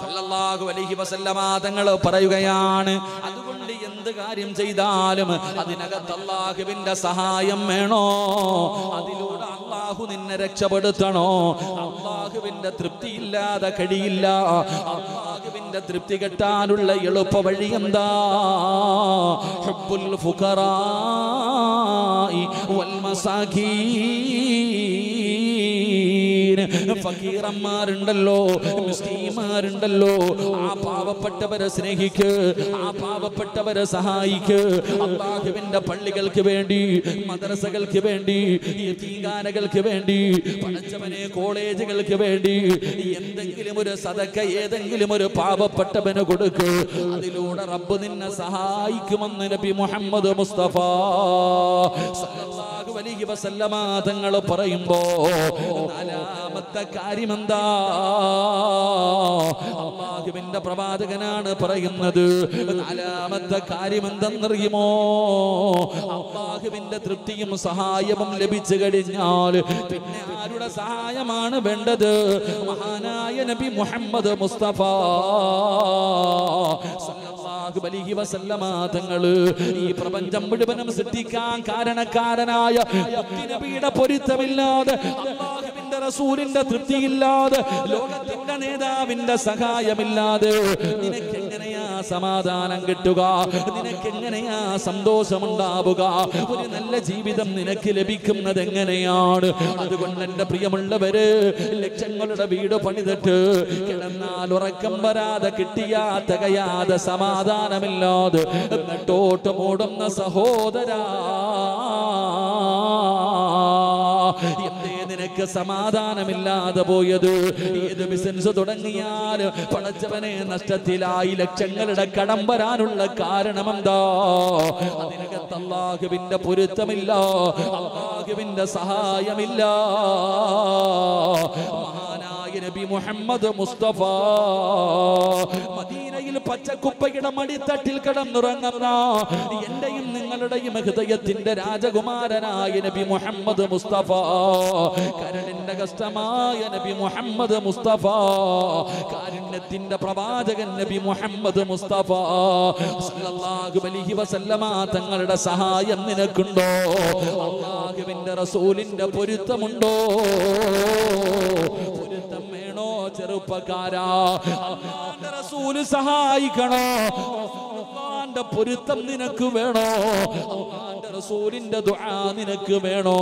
സല്ലല്ലാഹു അലൈഹി വസല്ലമ തങ്ങൾ പറയുകയാണ്. അതുകൊണ്ട് എന്ത് കാര്യം ചെയ്താലും അതിനകത്ത് അള്ളാഹുവിന്റെ സഹായം വേണോ, അതിലൂടെ അള്ളാഹു നിന്നെ രക്ഷപ്പെടുത്തണോ. അള്ളാഹുവിന്റെ തൃപ്തി ഇല്ലാതെ കഴിയില്ല. അള്ളാഹുവിന്റെ തൃപ്തി കിട്ടാനുള്ള എളുപ്പ വഴി എന്താ? ഹുബ്ബുൽ ഫുഖറാഇ വൽ മസാകീൻ. ഫഖീറന്മാരുണ്ടല്ലോ, മിസ്കീന്മാരുണ്ടല്ലോ, ആ പാവപ്പെട്ടവരെ സ്നേഹിക്ക്, ആ പാവപ്പെട്ടവരെ സഹായിക്ക്. അല്ലാഹുവിന്റെ പള്ളികൾക്ക് വേണ്ടി, മദ്രസകൾക്ക് വേണ്ടി, യതീംഖാനകൾക്ക് വേണ്ടി, പഠിച്ചവനെ കോളേജുകൾക്ക് വേണ്ടി എന്തെങ്കിലും ഒരു സദക്ക ഏതെങ്കിലും ഒരു പാവപ്പെട്ടവന് കൊടുക്ക്. അതിലൂടെ റബ്ബ് നിന്നെ സഹായിക്കുമെന്ന് നബി മുഹമ്മദ് മുസ്തഫ സല്ലല്ലാഹു അലൈഹി വസല്ലമ തങ്ങൾ പറയുമ്പോ നാലാമത്തെ കാര്യം എന്താ? അല്ലാഹുവിന്റെ പ്രവാചകനാണ് പറയുന്നത്. നാലാമത്തെ കാര്യം എന്തെന്നറിയുമോ? അല്ലാഹുവിന്റെ തൃപ്തിയും സഹായവും ലഭിച്ചു കഴിഞ്ഞാൽ പിന്നെ ആരുടെ സഹായമാണ് വേണ്ടത്? മഹാനായ നബി മുഹമ്മദ് മുസ്തഫ സല്ലല്ലാഹു അലൈഹി വസല്ലമ തങ്ങൾ ഈ പ്രപഞ്ചം മുഴുവനും സൃഷ്ടിക്കാൻ കാരണക്കാരനായ നബിയുടെ പൊരുത്തമില്ലാതെ, അല്ലാഹുവിന്റെ റസൂലിന്റെ തൃപ്തിയില്ലാതെ, ലോകത്തിന്റെ നേതാവിന്റെ സഹായമില്ലാതെ നിനക്ക് എങ്ങനെയാ സമാധാനം കിട്ടുക? നിനക്ക് എങ്ങനെയാ സന്തോഷമുണ്ടാവുക? ഒരു നല്ല ജീവിതം നിനക്ക് ലഭിക്കുന്നത് എങ്ങനെയാണ്? അതുകൊണ്ട് എന്റെ പ്രിയമുള്ളവര്, ലക്ഷങ്ങളുടെ വീട് പണിതിട്ട് കിടന്നാൽ ഉറക്കം വരാതെ, കിട്ടിയാ തകയാതെ, സമാധാനമില്ലാതെ നട്ടോട്ടമോടുന്ന സഹോദരാ, നിനക്ക് സമാധാനമില്ലാതെ പോയത്. ഏത് ബിസിനസ് തുടങ്ങിയാലും പടച്ചവനെ നഷ്ടത്തിലായി ലക്ഷങ്ങളുടെ കടം വരാനുള്ള കാരണം എന്താ? അതിനകത്ത് അല്ലാഹുവിന്റെ പൊരുത്തമില്ല, അല്ലാഹുവിന്റെ സഹായമില്ല. നബി മുഹമ്മദ് മുസ്തഫ മദീനയിൽ പച്ചക്കുപ്പയുടെ മടിത്തട്ടിൽ കിടന്നുറങ്ങുന്ന എന്റെയും നിങ്ങളുടെയും ഹൃദയത്തിന്റെ രാജകുമാരനായ നബി മുഹമ്മദ് മുസ്തഫ, കരുണയുടെ കഷ്ടമായ നബി മുഹമ്മദ് മുസ്തഫ, കാരുണ്യത്തിന്റെ പ്രവാചകൻ നബി മുഹമ്മദ് മുസ്തഫ സല്ലല്ലാഹു അലൈഹി വസല്ലമ തങ്ങളുടെ സഹായം നിനക്കുണ്ടോ? അല്ലാഹുവിന്റെ റസൂലിന്റെ പൊരുത്തമുണ്ടോ? ചെറുപ്പക്കാരാ, അല്ലാഹുവിന്റെ റസൂല് സഹായിക്കണോ? അല്ലാഹുവിന്റെ പൊരുത്തം നിനക്ക് വേണോ? അല്ലാഹുവിന്റെ റസൂലിന്റെ ദുആ നിനക്ക് വേണോ?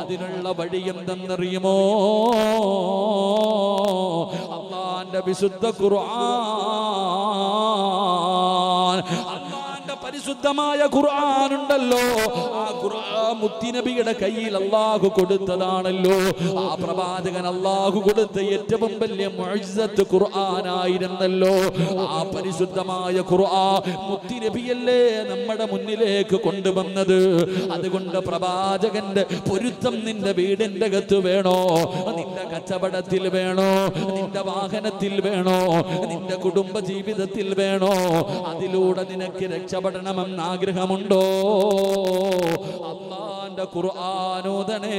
അതിനുള്ള വഴി എന്തെന്നറിയുമോ? അല്ലാഹുവിന്റെ വിശുദ്ധ ഖുർആൻ, പരിശുദ്ധമായ ഖുർആൻ ഉണ്ടല്ലോ, ആ ഖുർആൻ മുത്തുനബിയുടെ കയ്യിൽ അല്ലാഹു കൊടുത്തതാണല്ലോ. ആ പ്രവാചകൻ അല്ലാഹു കൊടുത്ത ഏറ്റവും വലിയ മുഅ്ജിസത്ത് ഖുർആനായിരുന്നല്ലോ. ആ പരിശുദ്ധമായ ഖുർആൻ മുത്തുനബിയല്ലേ നമ്മുടെ മുന്നിലേക്ക് കൊണ്ടുവന്നത്. അതുകൊണ്ട് പ്രവാചകന്റെ പൊരുത്തം നിന്റെ വീടിന്റെ അകത്ത് വേണോ? നിന്റെ കച്ചവടത്തിൽ വേണോ? നിന്റെ വാഹനത്തിൽ വേണോ? നിന്റെ കുടുംബ ജീവിതത്തിൽ വേണോ? അതിലൂടെ നിനക്ക് രക്ഷപ്പെടാൻ ണമെന്ന് ആഗ്രഹമുണ്ടോ? അല്ലാഹുവിന്റെ ഖുർആനോദനേ,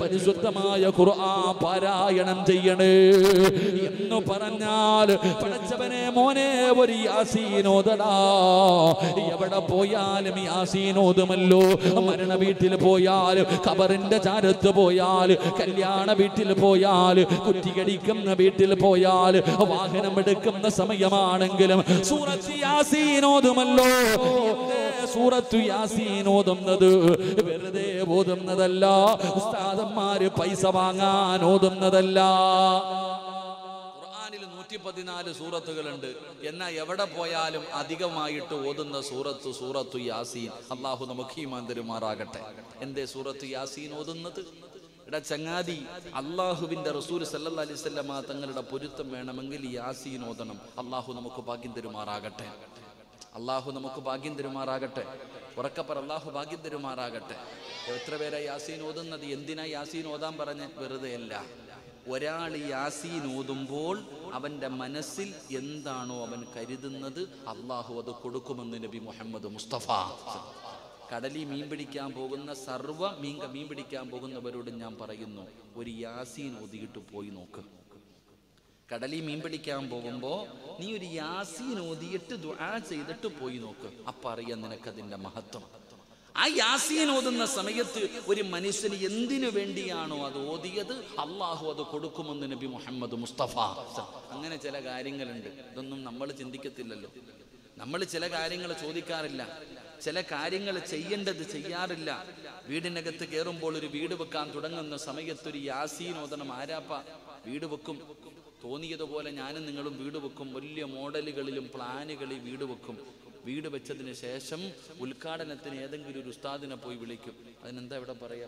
പരിശുദ്ധമായ ഖുർആൻ പാരായണം ചെയ്യണേ എന്ന് പറഞ്ഞാൽ പടച്ചവനെ മോനെ ഒരു യാസീനോദടാ. എവിടെ പോയാലും യാസീനോദമല്ലോ. മരണ വീട്ടിൽ പോയാൽ, ഖബറിന്റെ ചാരത്ത് പോയാൽ, കല്യാണ വീട്ടിൽ പോയാൽ, കുറ്റികടിക്കുന്ന വീട്ടിൽ പോയാൽ, വാഹനം എടുക്കുന്ന സമയമാണെങ്കിലും സൂറത്ത് യാസീൻ ഓതുമല്ലോ. സൂറത്ത് യാസീൻ ഓതുന്നത് വെറുതെ ഓതുന്നതല്ല, ഉസ്താദന്മാര് പൈസ വാങ്ങാൻ ഓതുന്നതല്ല. ഖുർആനിൽ 114 സൂറത്തുകളുണ്ട്. എന്നാൽ എവിടെ പോയാലും അധികമായിട്ട് ഓതുന്ന സൂറത്ത് സൂറത്ത് യാസീൻ. അള്ളാഹു നമുക്ക് ഈമാൻ തരുമാറാകട്ടെ. എന്തേ സൂറത്ത് യാസീൻ ഓതുന്നത്? എടാ ചങ്ങാതി, അള്ളാഹുവിന്റെ റസൂൽ സല്ലല്ലാഹു അലൈഹി വസല്ലം തങ്ങളുടെ പൊരുത്തം വേണമെങ്കിൽ യാസീൻ ഓതണം. അള്ളാഹു നമുക്ക് ഭാഗ്യം തരുമാറാകട്ടെ. അള്ളാഹു നമുക്ക് ഭാഗ്യം തരുമാറാകട്ടെ. ഉറക്കപ്പറ അള്ളാഹു ഭാഗ്യം തരുമാറാകട്ടെ. എത്ര പേരാ യാസീൻ ഓതുന്നത്? എന്തിനാ യാസീൻ ഓതാൻ പറഞ്ഞ്? വെറുതെയല്ല. ഒരാൾ യാസീൻ ഓതുമ്പോൾ അവൻ്റെ മനസ്സിൽ എന്താണോ അവൻ കരുതുന്നത് അള്ളാഹു അത് കൊടുക്കുമെന്ന് നബി മുഹമ്മദ് മുസ്തഫ. കടലിൽ മീൻ പിടിക്കാൻ പോകുന്ന സർവ്വ മീൻ പിടിക്കാൻ പോകുന്നവരോട് ഞാൻ പറയുന്നു, ഒരു യാസീൻ ഓതിയിട്ട് പോയി നോക്ക്. കടലിൽ മീൻ പിടിക്കാൻ പോകുമ്പോൾ നീ ഒരു യാസീൻ ഓതിയിട്ട് ദുആ ചെയ്തിട്ട് പോയി നോക്ക്. അപ്പം അറിയാൻ നിനക്കതിൻ്റെ മഹത്വം. ആ യാസീൻ ഓതുന്ന സമയത്ത് ഒരു മനുഷ്യന് എന്തിനു വേണ്ടിയാണോ അത് ഓതിയത് അള്ളാഹു അത് കൊടുക്കുമെന്ന് നബി മുഹമ്മദ് മുസ്തഫ. അങ്ങനെ ചില കാര്യങ്ങളുണ്ട്, ഇതൊന്നും നമ്മൾ ചിന്തിക്കത്തില്ലല്ലോ. നമ്മൾ ചില കാര്യങ്ങൾ ചോദിക്കാറില്ല, ചില കാര്യങ്ങൾ ചെയ്യേണ്ടത് ചെയ്യാറില്ല. വീടിനകത്ത് കയറുമ്പോൾ ഒരു വീട് വെക്കാൻ തുടങ്ങുന്ന സമയത്ത് ഒരു യാസീൻ ഓതണം. ആരാപ്പ വീട് വെക്കും? തോന്നിയതുപോലെ ഞാനും നിങ്ങളും വീട് വെക്കും. വലിയ മോഡലുകളിലും പ്ലാനുകളിൽ വീട് വെക്കും. വീട് വെച്ചതിന് ശേഷം ഉദ്ഘാടനത്തിന് ഏതെങ്കിലും ഒരു ഉസ്താദിനെ പോയി വിളിക്കും. അതിനെന്താ ഇവിടെ പറയാ?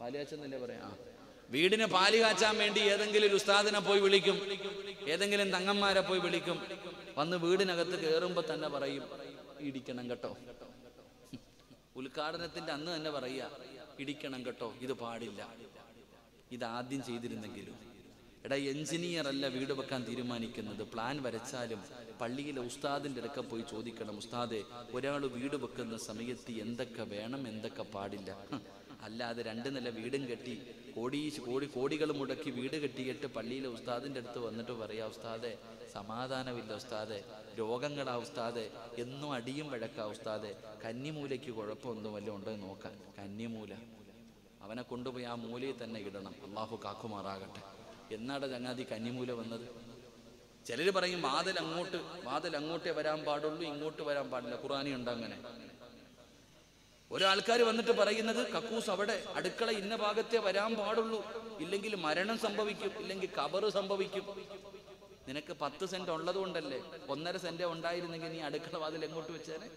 പാലിയാച്ചെന്നല്ലേ പറയാ? വീടിനെ പാല് കാച്ചാൻ വേണ്ടി ഏതെങ്കിലും ഒരു ഉസ്താദിനെ പോയി വിളിക്കും, ഏതെങ്കിലും തങ്ങന്മാരെ പോയി വിളിക്കും. വന്ന് വീടിനകത്ത് കയറുമ്പോൾ തന്നെ പറയും, ഇടിക്കണം കേട്ടോ. ഉദ്ഘാടനത്തിന്റെ അന്ന് തന്നെ പറയുക, ഇടിക്കണം കേട്ടോ, ഇത് പാടില്ല. ഇതാദ്യം ചെയ്തിരുന്നെങ്കിലും. എടാ, എഞ്ചിനീയർ അല്ല വീട് വെക്കാൻ തീരുമാനിക്കുന്നത്. പ്ലാൻ വരച്ചാലും പള്ളിയിലെ ഉസ്താദിൻ്റെ അടുക്ക പോയി ചോദിക്കണം, ഉസ്താദേ ഒരാൾ വീട് വെക്കുന്ന സമയത്ത് എന്തൊക്കെ വേണം, എന്തൊക്കെ പാടില്ല. അല്ലാതെ രണ്ട് നില വീടും കെട്ടി കോടികൾ മുടക്കി വീട് കെട്ടിയിട്ട് പള്ളിയിലെ ഉസ്താദിൻ്റെ അടുത്ത് വന്നിട്ട് പറയാം, ഉസ്താദേ സമാധാനമില്ല, ഉസ്താദേ രോഗങ്ങളാ, ഉസ്താദേ എന്നും അടിയും വഴക്കാ, ഉസ്താദേ കന്നിമൂലയ്ക്ക് കുഴപ്പമൊന്നും വല്ലതും ഉണ്ടോ എന്ന് നോക്കാൻ. കന്നിമൂല അവനെ കൊണ്ടുപോയി ആ മൂലയിൽ തന്നെ ഇടണം. അള്ളാഹു കാക്കുമാറാകട്ടെ. എന്നാണ് ചങ്ങാതി കന്നിമൂല വന്നത്? ചിലർ പറയും വാതിൽ അങ്ങോട്ടേ വരാൻ പാടുള്ളൂ, ഇങ്ങോട്ട് വരാൻ പാടില്ല. ഖുർആനി ഉണ്ട് അങ്ങനെ. ഒരാൾക്കാർ വന്നിട്ട് പറയുന്നത് കക്കൂസ് അവിടെ അടുക്കള ഇന്ന ഭാഗത്തെ വരാൻ പാടുള്ളൂ, ഇല്ലെങ്കിൽ മരണം സംഭവിക്കും, ഇല്ലെങ്കിൽ കബറ് സംഭവിക്കും. നിനക്ക് 10 സെന്റ് ഉള്ളത് കൊണ്ടല്ലേ, 1.5 സെന്റ് ഉണ്ടായിരുന്നെങ്കിൽ നീ അടുക്കള വാതിൽ എങ്ങോട്ട് വെച്ചേനെ?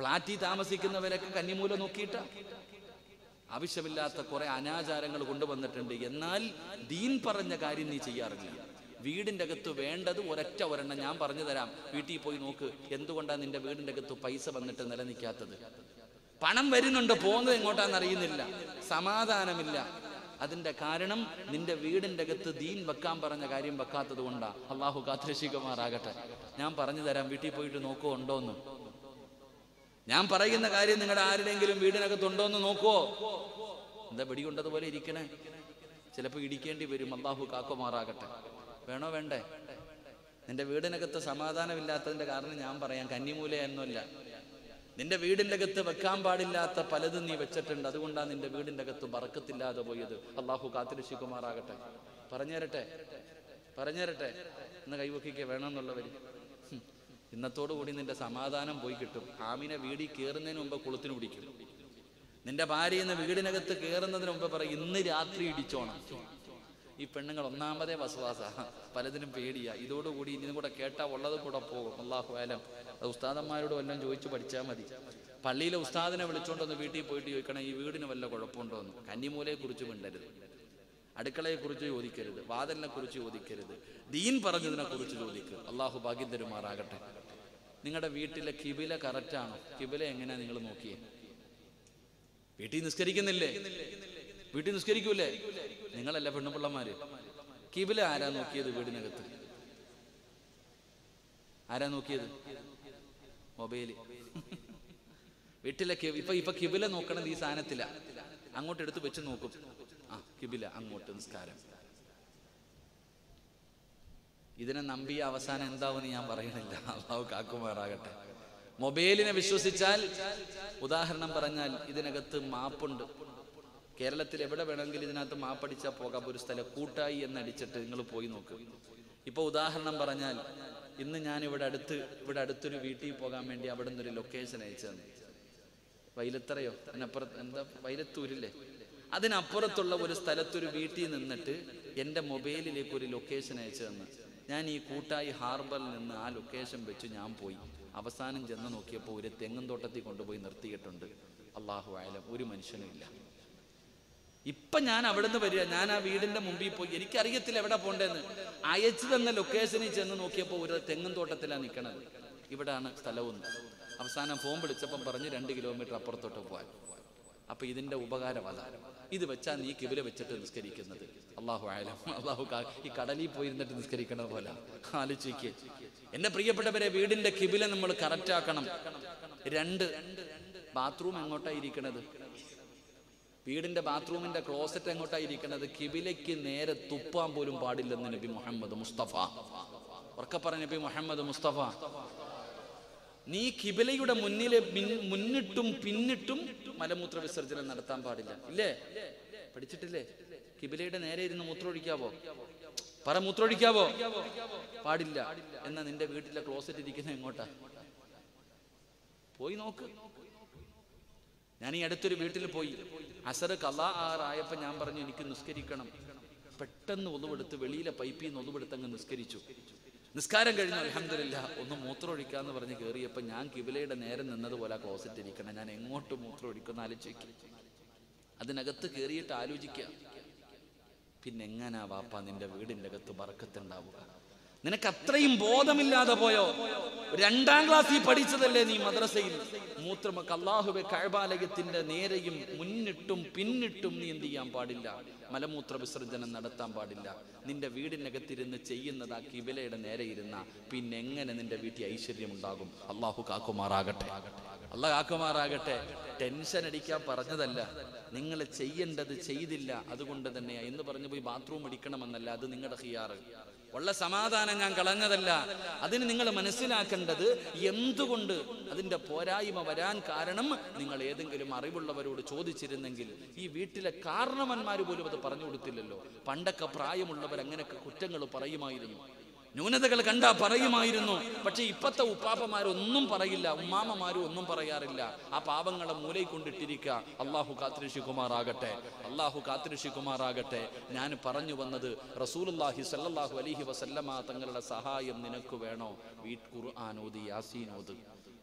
ഫ്ലാറ്റിൽ താമസിക്കുന്നവരൊക്കെ കന്നിമൂല നോക്കിയിട്ട് ആവശ്യമില്ലാത്ത കുറെ അനാചാരങ്ങൾ കൊണ്ടുവന്നിട്ടുണ്ട്. എന്നാൽ ദീൻ പറഞ്ഞ കാര്യം നീ ചെയ്യാറില്ല. വീടിൻ്റെ അകത്ത് വേണ്ടത് ഒരൊറ്റ ഒരെണ്ണം ഞാൻ പറഞ്ഞു തരാം. വീട്ടിൽ പോയി നോക്ക്, എന്തുകൊണ്ടാണ് നിന്റെ വീടിൻ്റെ അകത്ത് പൈസ വന്നിട്ട് നിലനിൽക്കാത്തത്? പണം വരുന്നുണ്ട്, പോകുന്നത് എങ്ങോട്ടാന്ന് അറിയുന്നില്ല, സമാധാനമില്ല. അതിൻ്റെ കാരണം നിന്റെ വീടിൻ്റെ അകത്ത് ദീൻ വെക്കാൻ പറഞ്ഞ കാര്യം വെക്കാത്തത് കൊണ്ടാ. അള്ളാഹു കാത്തിരക്ഷിക്കുമാറാകട്ടെ. ഞാൻ പറഞ്ഞു തരാം, വീട്ടിൽ പോയിട്ട് നോക്കുവോ ഉണ്ടോന്ന്. ഞാൻ പറയുന്ന കാര്യം നിങ്ങളുടെ ആരുടെങ്കിലും വീടിനകത്തുണ്ടോ എന്ന് നോക്കുവോ? എന്താ പിടികൊണ്ടതുപോലെ ഇരിക്കണേ? ചിലപ്പോൾ ഇടിക്കേണ്ടി വരും. അള്ളാഹു കാക്കുമാറാകട്ടെ. വേണോ വേണ്ടേ? നിന്റെ വീടിനകത്ത് സമാധാനമില്ലാത്തതിൻ്റെ കാരണം ഞാൻ പറയാം, കന്നിമൂലയൊന്നുമില്ല. നിന്റെ വീടിൻ്റെ അകത്ത് വെക്കാൻ പാടില്ലാത്ത പലതും നീ വെച്ചിട്ടുണ്ട്. അതുകൊണ്ടാണ് നിന്റെ വീടിൻ്റെ അകത്ത് ബർക്കത്തില്ലാതെ പോയത്. അള്ളാഹു കാത്തിരക്ഷിക്കുമാറാകട്ടെ. പറഞ്ഞുതരട്ടെ, പറഞ്ഞുതരട്ടെ. ഇന്ന് കൈവക്കിക്ക് വേണമെന്നുള്ളവർ ഇന്നത്തോടുകൂടി നിന്റെ സമാധാനം പോയി കിട്ടും. ആമിനെ വീടി കയറുന്നതിന് മുമ്പ് കുളത്തിന് പിടിക്കും. നിന്റെ ഭാര്യ ഇന്ന് വീടിനകത്ത് കയറുന്നതിന് മുമ്പ് പറയും, ഇന്ന് രാത്രി ഇടിച്ചോണം. ഈ പെണ്ണുങ്ങൾ ഒന്നാമതേ വസവാസ, പലതിനും പേടിയാ. ഇതോടുകൂടി ഇതിനും കൂടെ കേട്ടാ ഉള്ളത് കൂടെ പോകും. അല്ലാഹു ആലം. അത് ഉസ്താദന്മാരോട് വല്ലതും ചോദിച്ചു പഠിച്ചാൽ മതി. പള്ളിയിലെ ഉസ്താദിനെ വിളിച്ചോണ്ടൊന്ന് വീട്ടിൽ പോയിട്ട് ചോദിക്കണം, ഈ വീടിന് വല്ല കുഴപ്പമുണ്ടോന്ന്. കന്നിമൂലയെക്കുറിച്ച് മിണ്ടരുത്, അടുക്കളയെക്കുറിച്ച് ചോദിക്കരുത്, വാതിലിനെ കുറിച്ച് ചോദിക്കരുത്, ദീൻ പറഞ്ഞതിനെ കുറിച്ച് ചോദിക്കരുത്. അള്ളാഹു ഭാഗ്യം തരുമാറാകട്ടെ. നിങ്ങളുടെ വീട്ടിലെ കിബില കറക്റ്റാണോ? കിബില എങ്ങനെയാണ് നിങ്ങൾ നോക്കിയേ? വീട്ടിൽ നിസ്കരിക്കുന്നില്ലേ? വീട്ടിൽ നിസ്കരിക്കൂലേ? നിങ്ങളല്ല പെണ്ണുപിള്ളമാര്. കിബില ആരാ നോക്കിയത്? വീടിനകത്ത് ആരാ നോക്കിയത്? മൊബൈല്. വീട്ടിലെ ഇപ്പൊ കിബില നോക്കണത് ഈ സാധനത്തില. അങ്ങോട്ട് എടുത്ത് വെച്ച് നോക്കും. ആ കിബില അങ്ങോട്ട്, നിസ്കാരം. ഇതിനെ നമ്പിയ അവസാനം എന്താവെന്ന് ഞാൻ പറയണില്ല. അള്ളാഹു കാക്കുമാറാകട്ടെ. മൊബൈലിനെ വിശ്വസിച്ചാൽ, ഉദാഹരണം പറഞ്ഞാൽ, ഇതിനകത്ത് മാപ്പുണ്ട്. കേരളത്തിൽ എവിടെ വേണമെങ്കിലും ഇതിനകത്ത് മാപ്പടിച്ചാൽ പോകാം. ഒരു സ്ഥലം കൂട്ടായി എന്നടിച്ചിട്ട് നിങ്ങൾ പോയി നോക്കും. ഇപ്പോൾ ഉദാഹരണം പറഞ്ഞാൽ, ഇന്ന് ഞാൻ ഇവിടെ അടുത്തൊരു വീട്ടിൽ പോകാൻ വേണ്ടി അവിടെ നിന്നൊരു ലൊക്കേഷൻ അയച്ചു തന്നെ. വൈലത്തറയോ അതിനപ്പുറത്ത് എന്താ, വൈലത്തൂരില്ലേ, അതിനപ്പുറത്തുള്ള ഒരു സ്ഥലത്തൊരു വീട്ടിൽ നിന്നിട്ട് എൻ്റെ മൊബൈലിലേക്ക് ഒരു ലൊക്കേഷൻ അയച്ചു തന്നു. ഞാൻ ഈ കൂട്ടായി ഹാർബറിൽ നിന്ന് ആ ലൊക്കേഷൻ വെച്ച് ഞാൻ പോയി. അവസാനം ചെന്ന് നോക്കിയപ്പോൾ ഒരു തെങ്ങും തോട്ടത്തിൽ കൊണ്ടുപോയി നിർത്തിയിട്ടുണ്ട്. അള്ളാഹു ആലം, ഒരു മനുഷ്യനുമില്ല. ഇപ്പം ഞാൻ അവിടെ നിന്ന് വരിക, ഞാൻ ആ വീടിൻ്റെ മുമ്പിൽ പോയി, എനിക്കറിയത്തില്ല എവിടെ പോകേണ്ടതെന്ന്. അയച്ചു തന്ന ലൊക്കേഷനിൽ ചെന്ന് നോക്കിയപ്പോൾ ഒരു തെങ്ങും തോട്ടത്തിലാണ് നിൽക്കണത്. ഇവിടാണ് സ്ഥലമൊന്നും. അവസാനം ഫോൺ വിളിച്ചപ്പം പറഞ്ഞ് 2 കിലോമീറ്റർ അപ്പുറത്തോട്ട് പോകാൻ. അപ്പം ഇതിൻ്റെ ഉപകാരം അതാണ്. ഇത് വെച്ചാൽ നീ കിബില വെച്ചിട്ട് നിസ്കരിക്കുന്നത്. അള്ളാഹു ആലം. അള്ളാഹു ഈ കടലിൽ പോയിരുന്നിട്ട് നിസ്കരിക്കണ പോലെ ആലോചിക്കുക. എൻ്റെ പ്രിയപ്പെട്ടവരെ, വീടിൻ്റെ കിബില നമ്മൾ കറക്റ്റ് ആക്കണം. 2, ബാത്റൂം എങ്ങോട്ടായിരിക്കണത്? വീടിൻ്റെ ബാത്റൂമിൻ്റെ ക്ലോസറ്റ് എങ്ങോട്ടായിരിക്കണത്? കിബിലയ്ക്ക് നേരെ തുപ്പാൻ പോലും പാടില്ലെന്ന് നബി മുഹമ്മദ് മുസ്തഫ. ഉറക്കെ പറഞ്ഞ നബി മുഹമ്മദ് മുസ്തഫ, നീ കിബിലയുടെ മുന്നിട്ടും പിന്നിട്ടും മലമൂത്ര വിസർജനം നടത്താൻ പാടില്ല. ഇല്ലേ? പഠിച്ചിട്ടില്ലേ? കിബിലയുടെ നേരെ ഇരുന്ന് മൂത്രമൊഴിക്കാവോ? പറ, മൂത്രമൊഴിക്കാവോ? പാടില്ല. എന്നാ നിന്റെ വീട്ടിലെ ക്ലോസറ്റ് ഇരിക്കുന്ന എങ്ങോട്ടാ? പോയി നോക്ക്. ഞാൻ ഈ അടുത്തൊരു വീട്ടിൽ പോയി, അസർ കലാ ആറായപ്പോൾ ഞാൻ പറഞ്ഞു എനിക്ക് നിസ്കരിക്കണം. പെട്ടെന്ന് ഒന്നുവെടുത്ത് വെളിയിലെ പൈപ്പിൽ നിന്ന് ഒന്നുവെടുത്ത് അങ്ങ് നിസ്കരിച്ചു. നിസ്കാരം കഴിഞ്ഞു, അൽഹംദുലില്ലാ. ഒന്ന് മൂത്രമൊഴിക്കാന്ന് പറഞ്ഞ് കയറിയപ്പോൾ ഞാൻ കിബിലയുടെ നേരെ നിന്നതുപോലെ ക്ലോസറ്റ് ഇരിക്കണം. ഞാൻ എങ്ങോട്ട് മൂത്രമൊഴിക്കുന്ന ആലോചിക്കുക. അതിനകത്ത് കയറിയിട്ട് ആലോചിക്കുക, പിന്നെ എങ്ങനാ വാപ്പാ നിന്റെ വീടിൻ്റെ അകത്ത് ബർക്കത്തുണ്ടാവുക? നിനക്ക് അത്രയും ബോധമില്ലാതെ പോയോ? 2-ാം ക്ലാസ്സിൽ പഠിച്ചതല്ലേ നീ മദ്രസയിൽ? മൂത്രമൊക്കെ അല്ലാഹുവേ, കഅബാലയത്തിന്റെ നേരെയും മുന്നിട്ടും പിന്നിട്ടും നീ എന്ത് ചെയ്യാൻ പാടില്ല? മലമൂത്ര വിസർജനം നടത്താൻ പാടില്ല. നിന്റെ വീടിനകത്തിരുന്ന് ചെയ്യുന്നത് ആ കിബിലയുടെ നേരെ ഇരുന്ന പിന്നെ എങ്ങനെ നിന്റെ വീട്ടിൽ ഐശ്വര്യം ഉണ്ടാകും? അല്ലാഹു കാക്കുമാറാകട്ടെ, അല്ലാഹു കാക്കുമാറാകട്ടെ. ടെൻഷൻ അടിക്കാൻ പറഞ്ഞതല്ല, നിങ്ങൾ ചെയ്യേണ്ടത് ചെയ്തില്ല, അതുകൊണ്ട് തന്നെയാ എന്ന് പറഞ്ഞു പോയി ബാത്റൂം അടിക്കണമെന്നല്ല. അത് നിങ്ങളുടെ ഹിയാറ്. ഉള്ള സമാധാനം ഞാൻ കളഞ്ഞതല്ല. അതിന് നിങ്ങൾ മനസ്സിലാക്കേണ്ടത് എന്തുകൊണ്ട് അതിൻ്റെ പോരായ്മ വരാൻ കാരണം നിങ്ങൾ ഏതെങ്കിലും അറിവുള്ളവരോട് ചോദിച്ചിരുന്നെങ്കിൽ. ഈ വീട്ടിലെ കാരണവന്മാർ പോലും അത് പറഞ്ഞു കൊടുത്തില്ലല്ലോ. പണ്ടൊക്കെ പ്രായമുള്ളവർ അങ്ങനെയൊക്കെ കുറ്റങ്ങൾ പറയുമായിരുന്നു, ന്യൂനതകൾ കണ്ടാ പറയുമായിരുന്നു. പക്ഷെ ഇപ്പത്തെ ഉപ്പാപ്പമാരൊന്നും പറയില്ല, ഉമ്മാമ്മമാരും ഒന്നും പറയാറില്ല. ആ പാപങ്ങളെ മൂലയിൽ കൊണ്ടിട്ടിരിക്കുക. അള്ളാഹു കാത്തിരക്ഷിക്കുമാറാകട്ടെ, അള്ളാഹു കാത്തിരക്ഷിക്കുമാറാകട്ടെ. ഞാൻ പറഞ്ഞു വന്നത്, റസൂലുള്ളാഹി സ്വല്ലല്ലാഹു അലൈഹി വസല്ലമ തങ്ങളുടെ സഹായം നിനക്ക് വേണോ? ഖുർആൻ ഓതി, Yaseen ഓത്,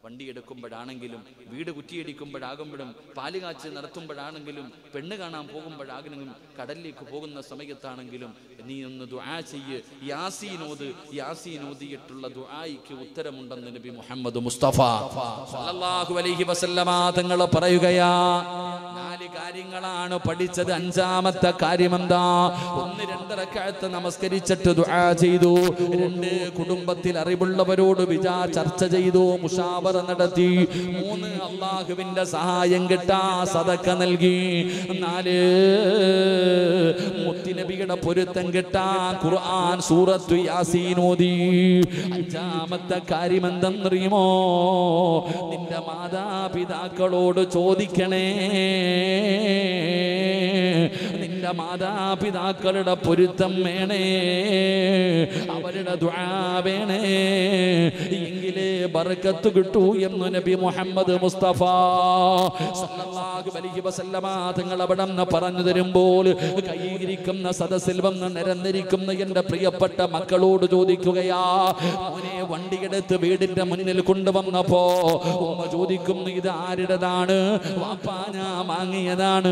Pandi Kumbadanangilum, Vida Guti Kumbadagumbadam, Paligach and Ratumbadanangilum, Pendaganam Pogum Badaganum, Kadali Kupogana Samayatanangilum, Nian Duasi, Yasi no the Yatula Duai, Kuteramundan be Muhammad Mustafa, Salah, Kuali Hibasalama, Tangala Parayugaya, Nali Karingalano Paditsa Anzamata Karimanda, only Renderakata Namaskaricha to Duajidu, Rende Kudumbatil Aribula Veru, Vija, Charchajidu, Mushabar and Nadati, Moon Allah, Vinda Saha, Yangeta, Sadakan Elgi, Nale Mutinabigata Puritangeta, Quran, Surah to Yasin. Anjamata Karimandam Rimo, Nindamada Pidakalodu Chodikane, Nindamada Pidakalada Puritam Mene, Avarada Duabene, Ingile Barakatu Gutu Yamnabi Muhammad Mustafa, Sallallahu Alaihi Wasallam, Tangalabadam Naparan the Rimbol, Kayirikam Nasada Silvam, Narandirikam Nayanda Priyapata Makalodu Jodi. One day at the bed in the Manila Kundavam Napo, Majodikum Nidadan, Wapana Mangiadan,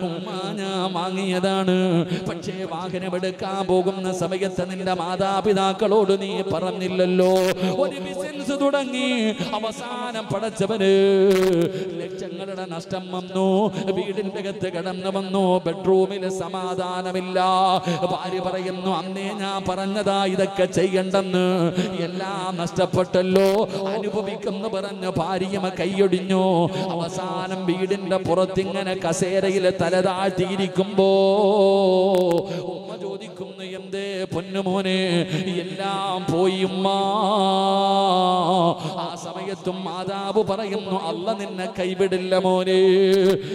Umana Mangiadan, Pacheva can ever cabo, Samakatan in the Mada, Pidakalodoni, Paranillo, what if he sends to Durangi, Amasan and Parazabane, Lechangan and Astamamno, we didn't take a Teganamno, Petro Milasamada, Villa, Pariparagano, Amnena, Paranada, the Kacha. Yella Master Patalo, Anubicum Barana Pariama Kayodino, Avasan and Bidin the Poroting and a Casera Talada Tiri Kumbo, Umadodicum Yamde Punamone, Yella Poima Asamayatumada, Parayam, Allah in the Kaibid Lamone,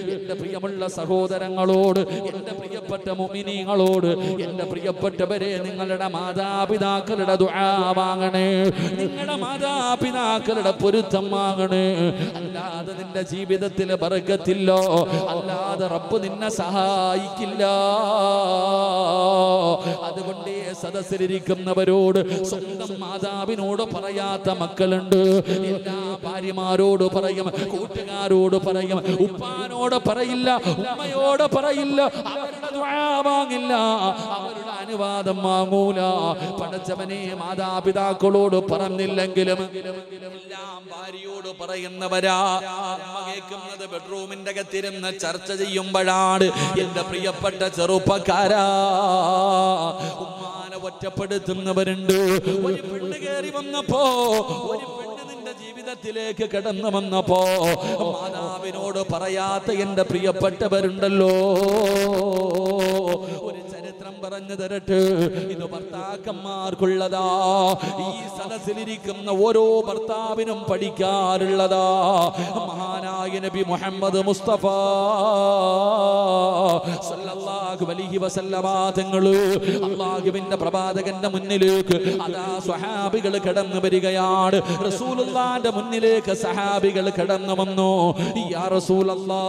in the Priamula Sahoda and Alod, in the Priapatamini Alod, in the Priapatabere and Alamada Pidaka. Duavangane, Ningamada Pinaka, Puritamangane, Allah in the Jibi the Telebaragatillo, Allah the Rapudina Sahai Killa, other one day Sada Sericum Navarod, Sundam Mada Binoda Parayata Makalandu, Yena Parima Rodo Parayam, Kutana Rodo Parayam, Upan Oda Parailla, Umayoda Parailla, Duavangilla, Avaniva the Mamula, Padajaman. Mada Pida Kolodo Paramil and Gilam Bariodo Parayanabada, the bedroom in the Gatirim, the church of the Yumbadad, in the Priyapata Zaropa Kara, what Chapatum Nabarindu, what if it gave him the po? Tileka Katanamanapo, Mana Vinodo Parayata in the Priyapata Barundalo. Barta Kamar Kulada, Isana Silicum, the Woro, Bartabinum Padikar Lada, Mahana Yenabi Muhammad Mustafa, Salah, Valihi Vasalama, Tangalu, Allah giving the Prabhadak and the Muniluk, Allah Sahabi Galakadam, the Berigayard, Rasulallah, the Muniluk, Sahabi Galakadam, the Mamno, Ya Rasulallah,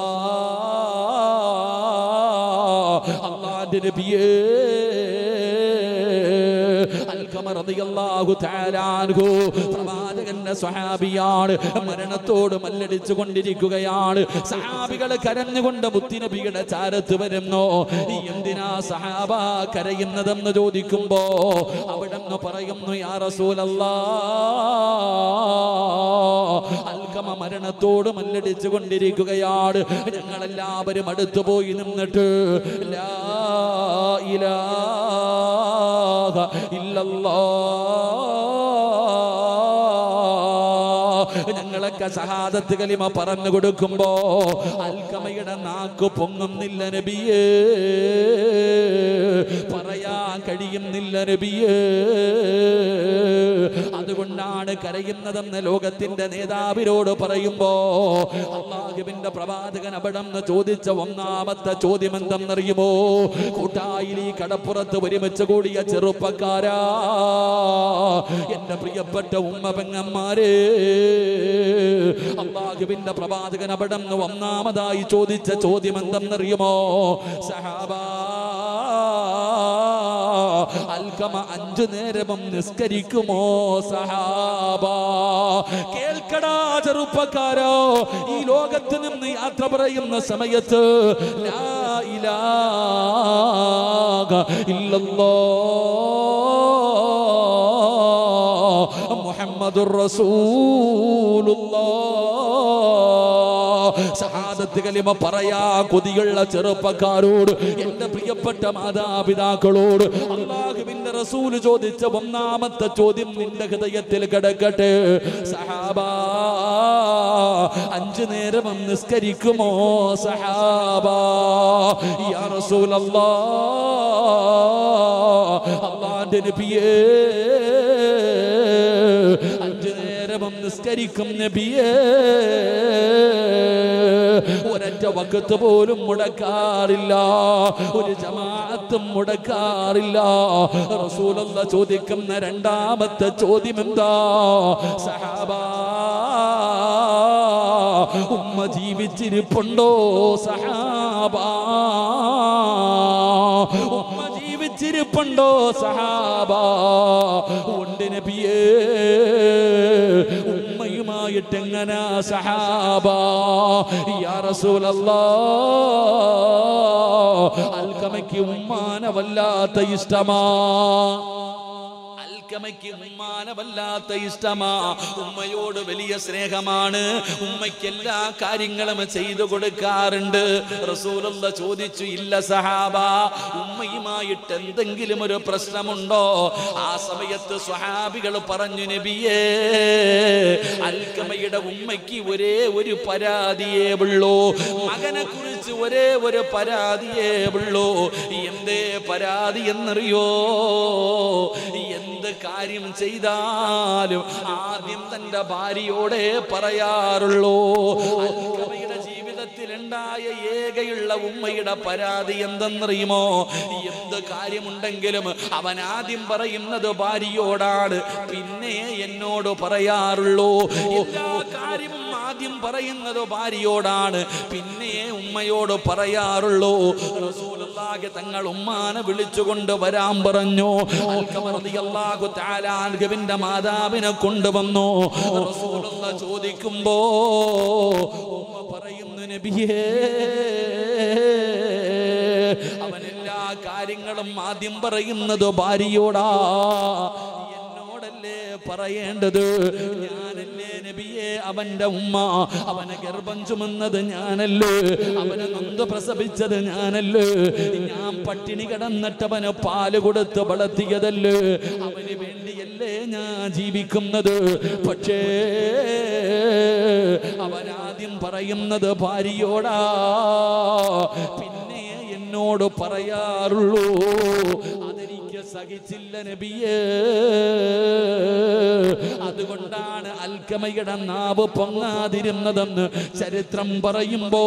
Allah did appear. Al-Kamar radiyallahu ta'ala anhu Prabhadakanna sahabiyaan Maranathodu malladichu kondirikkukayan Sahabikale karannu konda Muttinabiയുടെ ചാരത്ത് വരുന്നു എന്തിനാ സഹാബ കരയുന്നതെന്ന് ചോദിക്കുമ്പോ അവിടെന്ന് പറയുന്നു യാ റസൂലല്ലാഹ് അൽകമ മരണത്തോട് മല്ലടിച്ചു കൊണ്ടിരിക്കുകയാണ് ഞങ്ങളെല്ലാവരും അടുത്തു പോയി നിന്നിട്ട് ലാ ഇലാഹ illallah Nangalakka shahadat kalima parannu kodukkumbo alkamayude naakku pongunnilla nabiye parayan kadiyunnilla nabiye adukondana karayunnadennu lokathinte nethavirodu parayumbo allahuvinte pravadakan abadannu chodicha onnamathe chodyam endannu ariyumo kootayili kadappurathu orimechu koodiya cheruppakara ente priyapetta umma pengamare allahuvinte pravadakan abadannu onnamathayi chodicha chodyam endannu ariyumo sahaba കമ അഞ്ചു നേരവും നിസ്കരിക്കുമോ സഹാബ? കേൾക്കടാ ചെറുപ്പക്കാരോ, ഈ ലോകത്ത് നിന്ന് യാത്ര പറയുന്ന സമയത്ത് ലാ ഇലാഹ ഇല്ലല്ലാഹ് മുഹമ്മദുർ റസൂലുള്ളാഹ് സഹാദത്ത് കലിമ പറയാ കൊതിയുള്ള ചെറുപ്പക്കാരോട്, എന്റെ പ്രിയപ്പെട്ട മാതാപിതാക്കളോട് അല്ലാഹുവിന്റെ റസൂൽ ചോദിച്ച ഒന്നാമത്തെ ചോദ്യം നിന്റെ ഹൃദയത്തിൽ കിടക്കട്ടെ. സഹാബാ, അഞ്ചു നേരം നിസ്കരിക്കുമോ സഹാബാ? യാ റസൂലല്ലാഹ്, അല്ലാഹുവിന്റെ നബിയേ, അഞ്ചു നേരം നിസ്കരിക്കും നബിയേ, ഒരൊറ്റ വഖത്ത് പോലും മുടക്കാറില്ല, ഒരു ജമാഅത്തും മുടക്കാറില്ല. റസൂലുള്ള ചോദിക്കുന്ന രണ്ടാമത്തെ ചോദ്യം എന്താ? സഹാബാ, ഉമ്മ ജീവിച്ചിരിപ്പുണ്ടോ സഹാബാ? ഉമ്മ ജീവിച്ചിരിപ്പുണ്ടോ സഹാബാ? ഉണ്ട് നബിയേ. ഉമ്മയുമായിട്ടെങ്ങനാ സഹാബാ? യാ റസൂലല്ലാഹ്, അൽകമയ്ക്ക് ഉമ്മാനെ വല്ലാത്ത ഇഷ്ടമാ, വല്ലാത്ത ഇഷ്ടമാ, ഉമ്മയോട് വലിയ സ്നേഹമാണ്, ഉമ്മയ്ക്ക് എല്ലാ കാര്യങ്ങളും ചെയ്തു കൊടുക്കാറുണ്ട്. റസൂലുള്ള ചോദിച്ചു, ഇല്ല സഹാബ, ഉമ്മയുമായിട്ട് എന്തെങ്കിലും ഒരു പ്രശ്നമുണ്ടോ? ആ സമയത്ത് സ്വഹാബികൾ പറഞ്ഞു, നബിയേ, അൽകമയുടെ ഉമ്മയ്ക്ക് ഒരേ ഒരു പരാതിയേ ഉള്ളൂ, മകനെ കുറിച്ച് ഒരേ ഒരു പരാതിയേ ഉള്ളൂ. എന്തേ പരാതി എന്നറിയോ? എന്ത് കാര്യം ചെയ്താലും ആദ്യം തന്റെ ഭാര്യയോടെ പറയാറുള്ളൂ. അൽകമയുടെ ജീവിതത്തിലുണ്ടായ ഏകയുള്ള ഉമ്മയുടെ പരാതി എന്തെന്നറിയുമോ? എന്ത് കാര്യമുണ്ടെങ്കിലും അവൻ ആദ്യം പറയുന്നത് ഭാര്യയോടാണ്, പിന്നെ എന്നോട് പറയാറുള്ളൂ. എല്ലാ കാര്യവും ആദ്യം പറയുന്നത് ഭാര്യയോടാണ്, പിന്നെ ഉമ്മയോട് പറയാറുള്ളൂ. റസൂലുള്ളാഹി തങ്ങൾ ഉമ്മാനെ വിളിച്ചുകൊണ്ട് വരാൻ പറഞ്ഞു. അൽകമ റളിയല്ലാഹു തആല അൻഹുവിന്റെ മാതാവിനെ കൊണ്ടുവന്നു. റസൂലുള്ള ചോദിക്കുമ്പോ ഉമ്മ പറയുന്നു, നബിയേ, അവൻ എല്ലാ കാര്യങ്ങളും ആദ്യം പറയുന്നത് ഭാര്യയോടാ, എന്നോടല്ലേ പറയേണ്ടത്? ഞാനല്ലേ നബിയെ അവന്റെ ഉമ്മ? അവനെ ഗർഭം ചുമന്നത് ഞാനല്ലേ? അവനെ നൊന്ത് പ്രസവിച്ചത് ഞാനല്ലേ? ഞാൻ പട്ടിണി കിടന്നിട്ട് അവന് പാല് കൊടുത്ത് വളർത്തിയതല്ലേ? അവന് വേണ്ടിയല്ലേ ഞാൻ ജീവിക്കുന്നത്? പക്ഷേ അവനാദ്യം പറയുന്നത് ഭാര്യയോടാ, പിന്നെ എന്നോട് പറയാറുള്ളൂ. അതെനിക്ക് സഹിച്ചില്ല നബിയേ, അതുകൊണ്ടാണ് അൽകമയുടെ നാവ് പൊങ്ങാതിരുന്നതെന്ന് ചരിത്രം പറയുമ്പോ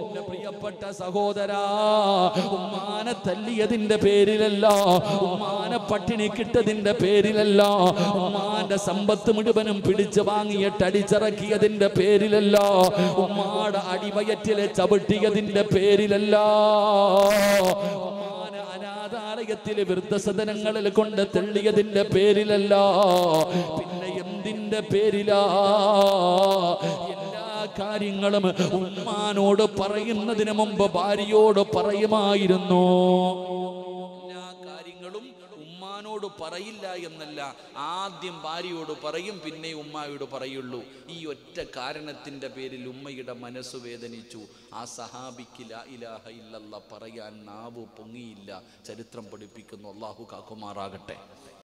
എന്റെ പ്രിയപ്പെട്ട സഹോദരാ, ഉമ്മാനെ തല്ലിയതിന്റെ പേരിലല്ല, ഉമ്മാനെ പട്ടിണി കിട്ടതിന്റെ പേരിലല്ല, ഉമ്മാന്റെ സമ്പത്ത് മുഴുവനും പിടിച്ചു വാങ്ങിയിട്ട് അടിച്ചിറക്കിയതിന്റെ പേരിലല്ല, ഉമ്മാടെ അടിവയറ്റിലെ ചവിട്ടിയതിന്റെ പേരിലല്ല, അനാഥാലയത്തിലെ വൃദ്ധസദനങ്ങളിൽ കൊണ്ട് തള്ളിയതിന്റെ പേരിലല്ല, പിന്നെ എന്തിന്റെ പേരിലാ? എല്ലാ കാര്യങ്ങളും ഉമ്മാനോട് പറയുന്നതിന് മുമ്പ് ഭാര്യയോട് പറയുമായിരുന്നു. എല്ലാ കാര്യങ്ങളും ഉമ്മാനോട് പറയില്ല എന്നല്ല, ആദ്യം ഭാര്യയോട് പറയും, പിന്നെ ഉമ്മായോട് പറയുള്ളൂ. ഈ ഒറ്റ കാരണത്തിന്റെ പേരിൽ ഉമ്മയുടെ മനസ്സ് വേദനിച്ചു. ആ സഹാബിക്ക് ലാ ഇലാഹ ഇല്ലല്ലാഹ് പറയാൻ നാവ് പൊങ്ങിയില്ല. ചരിത്രം പഠിപ്പിക്കുന്നു. അല്ലാഹു കാക്കുമാറാകട്ടെ.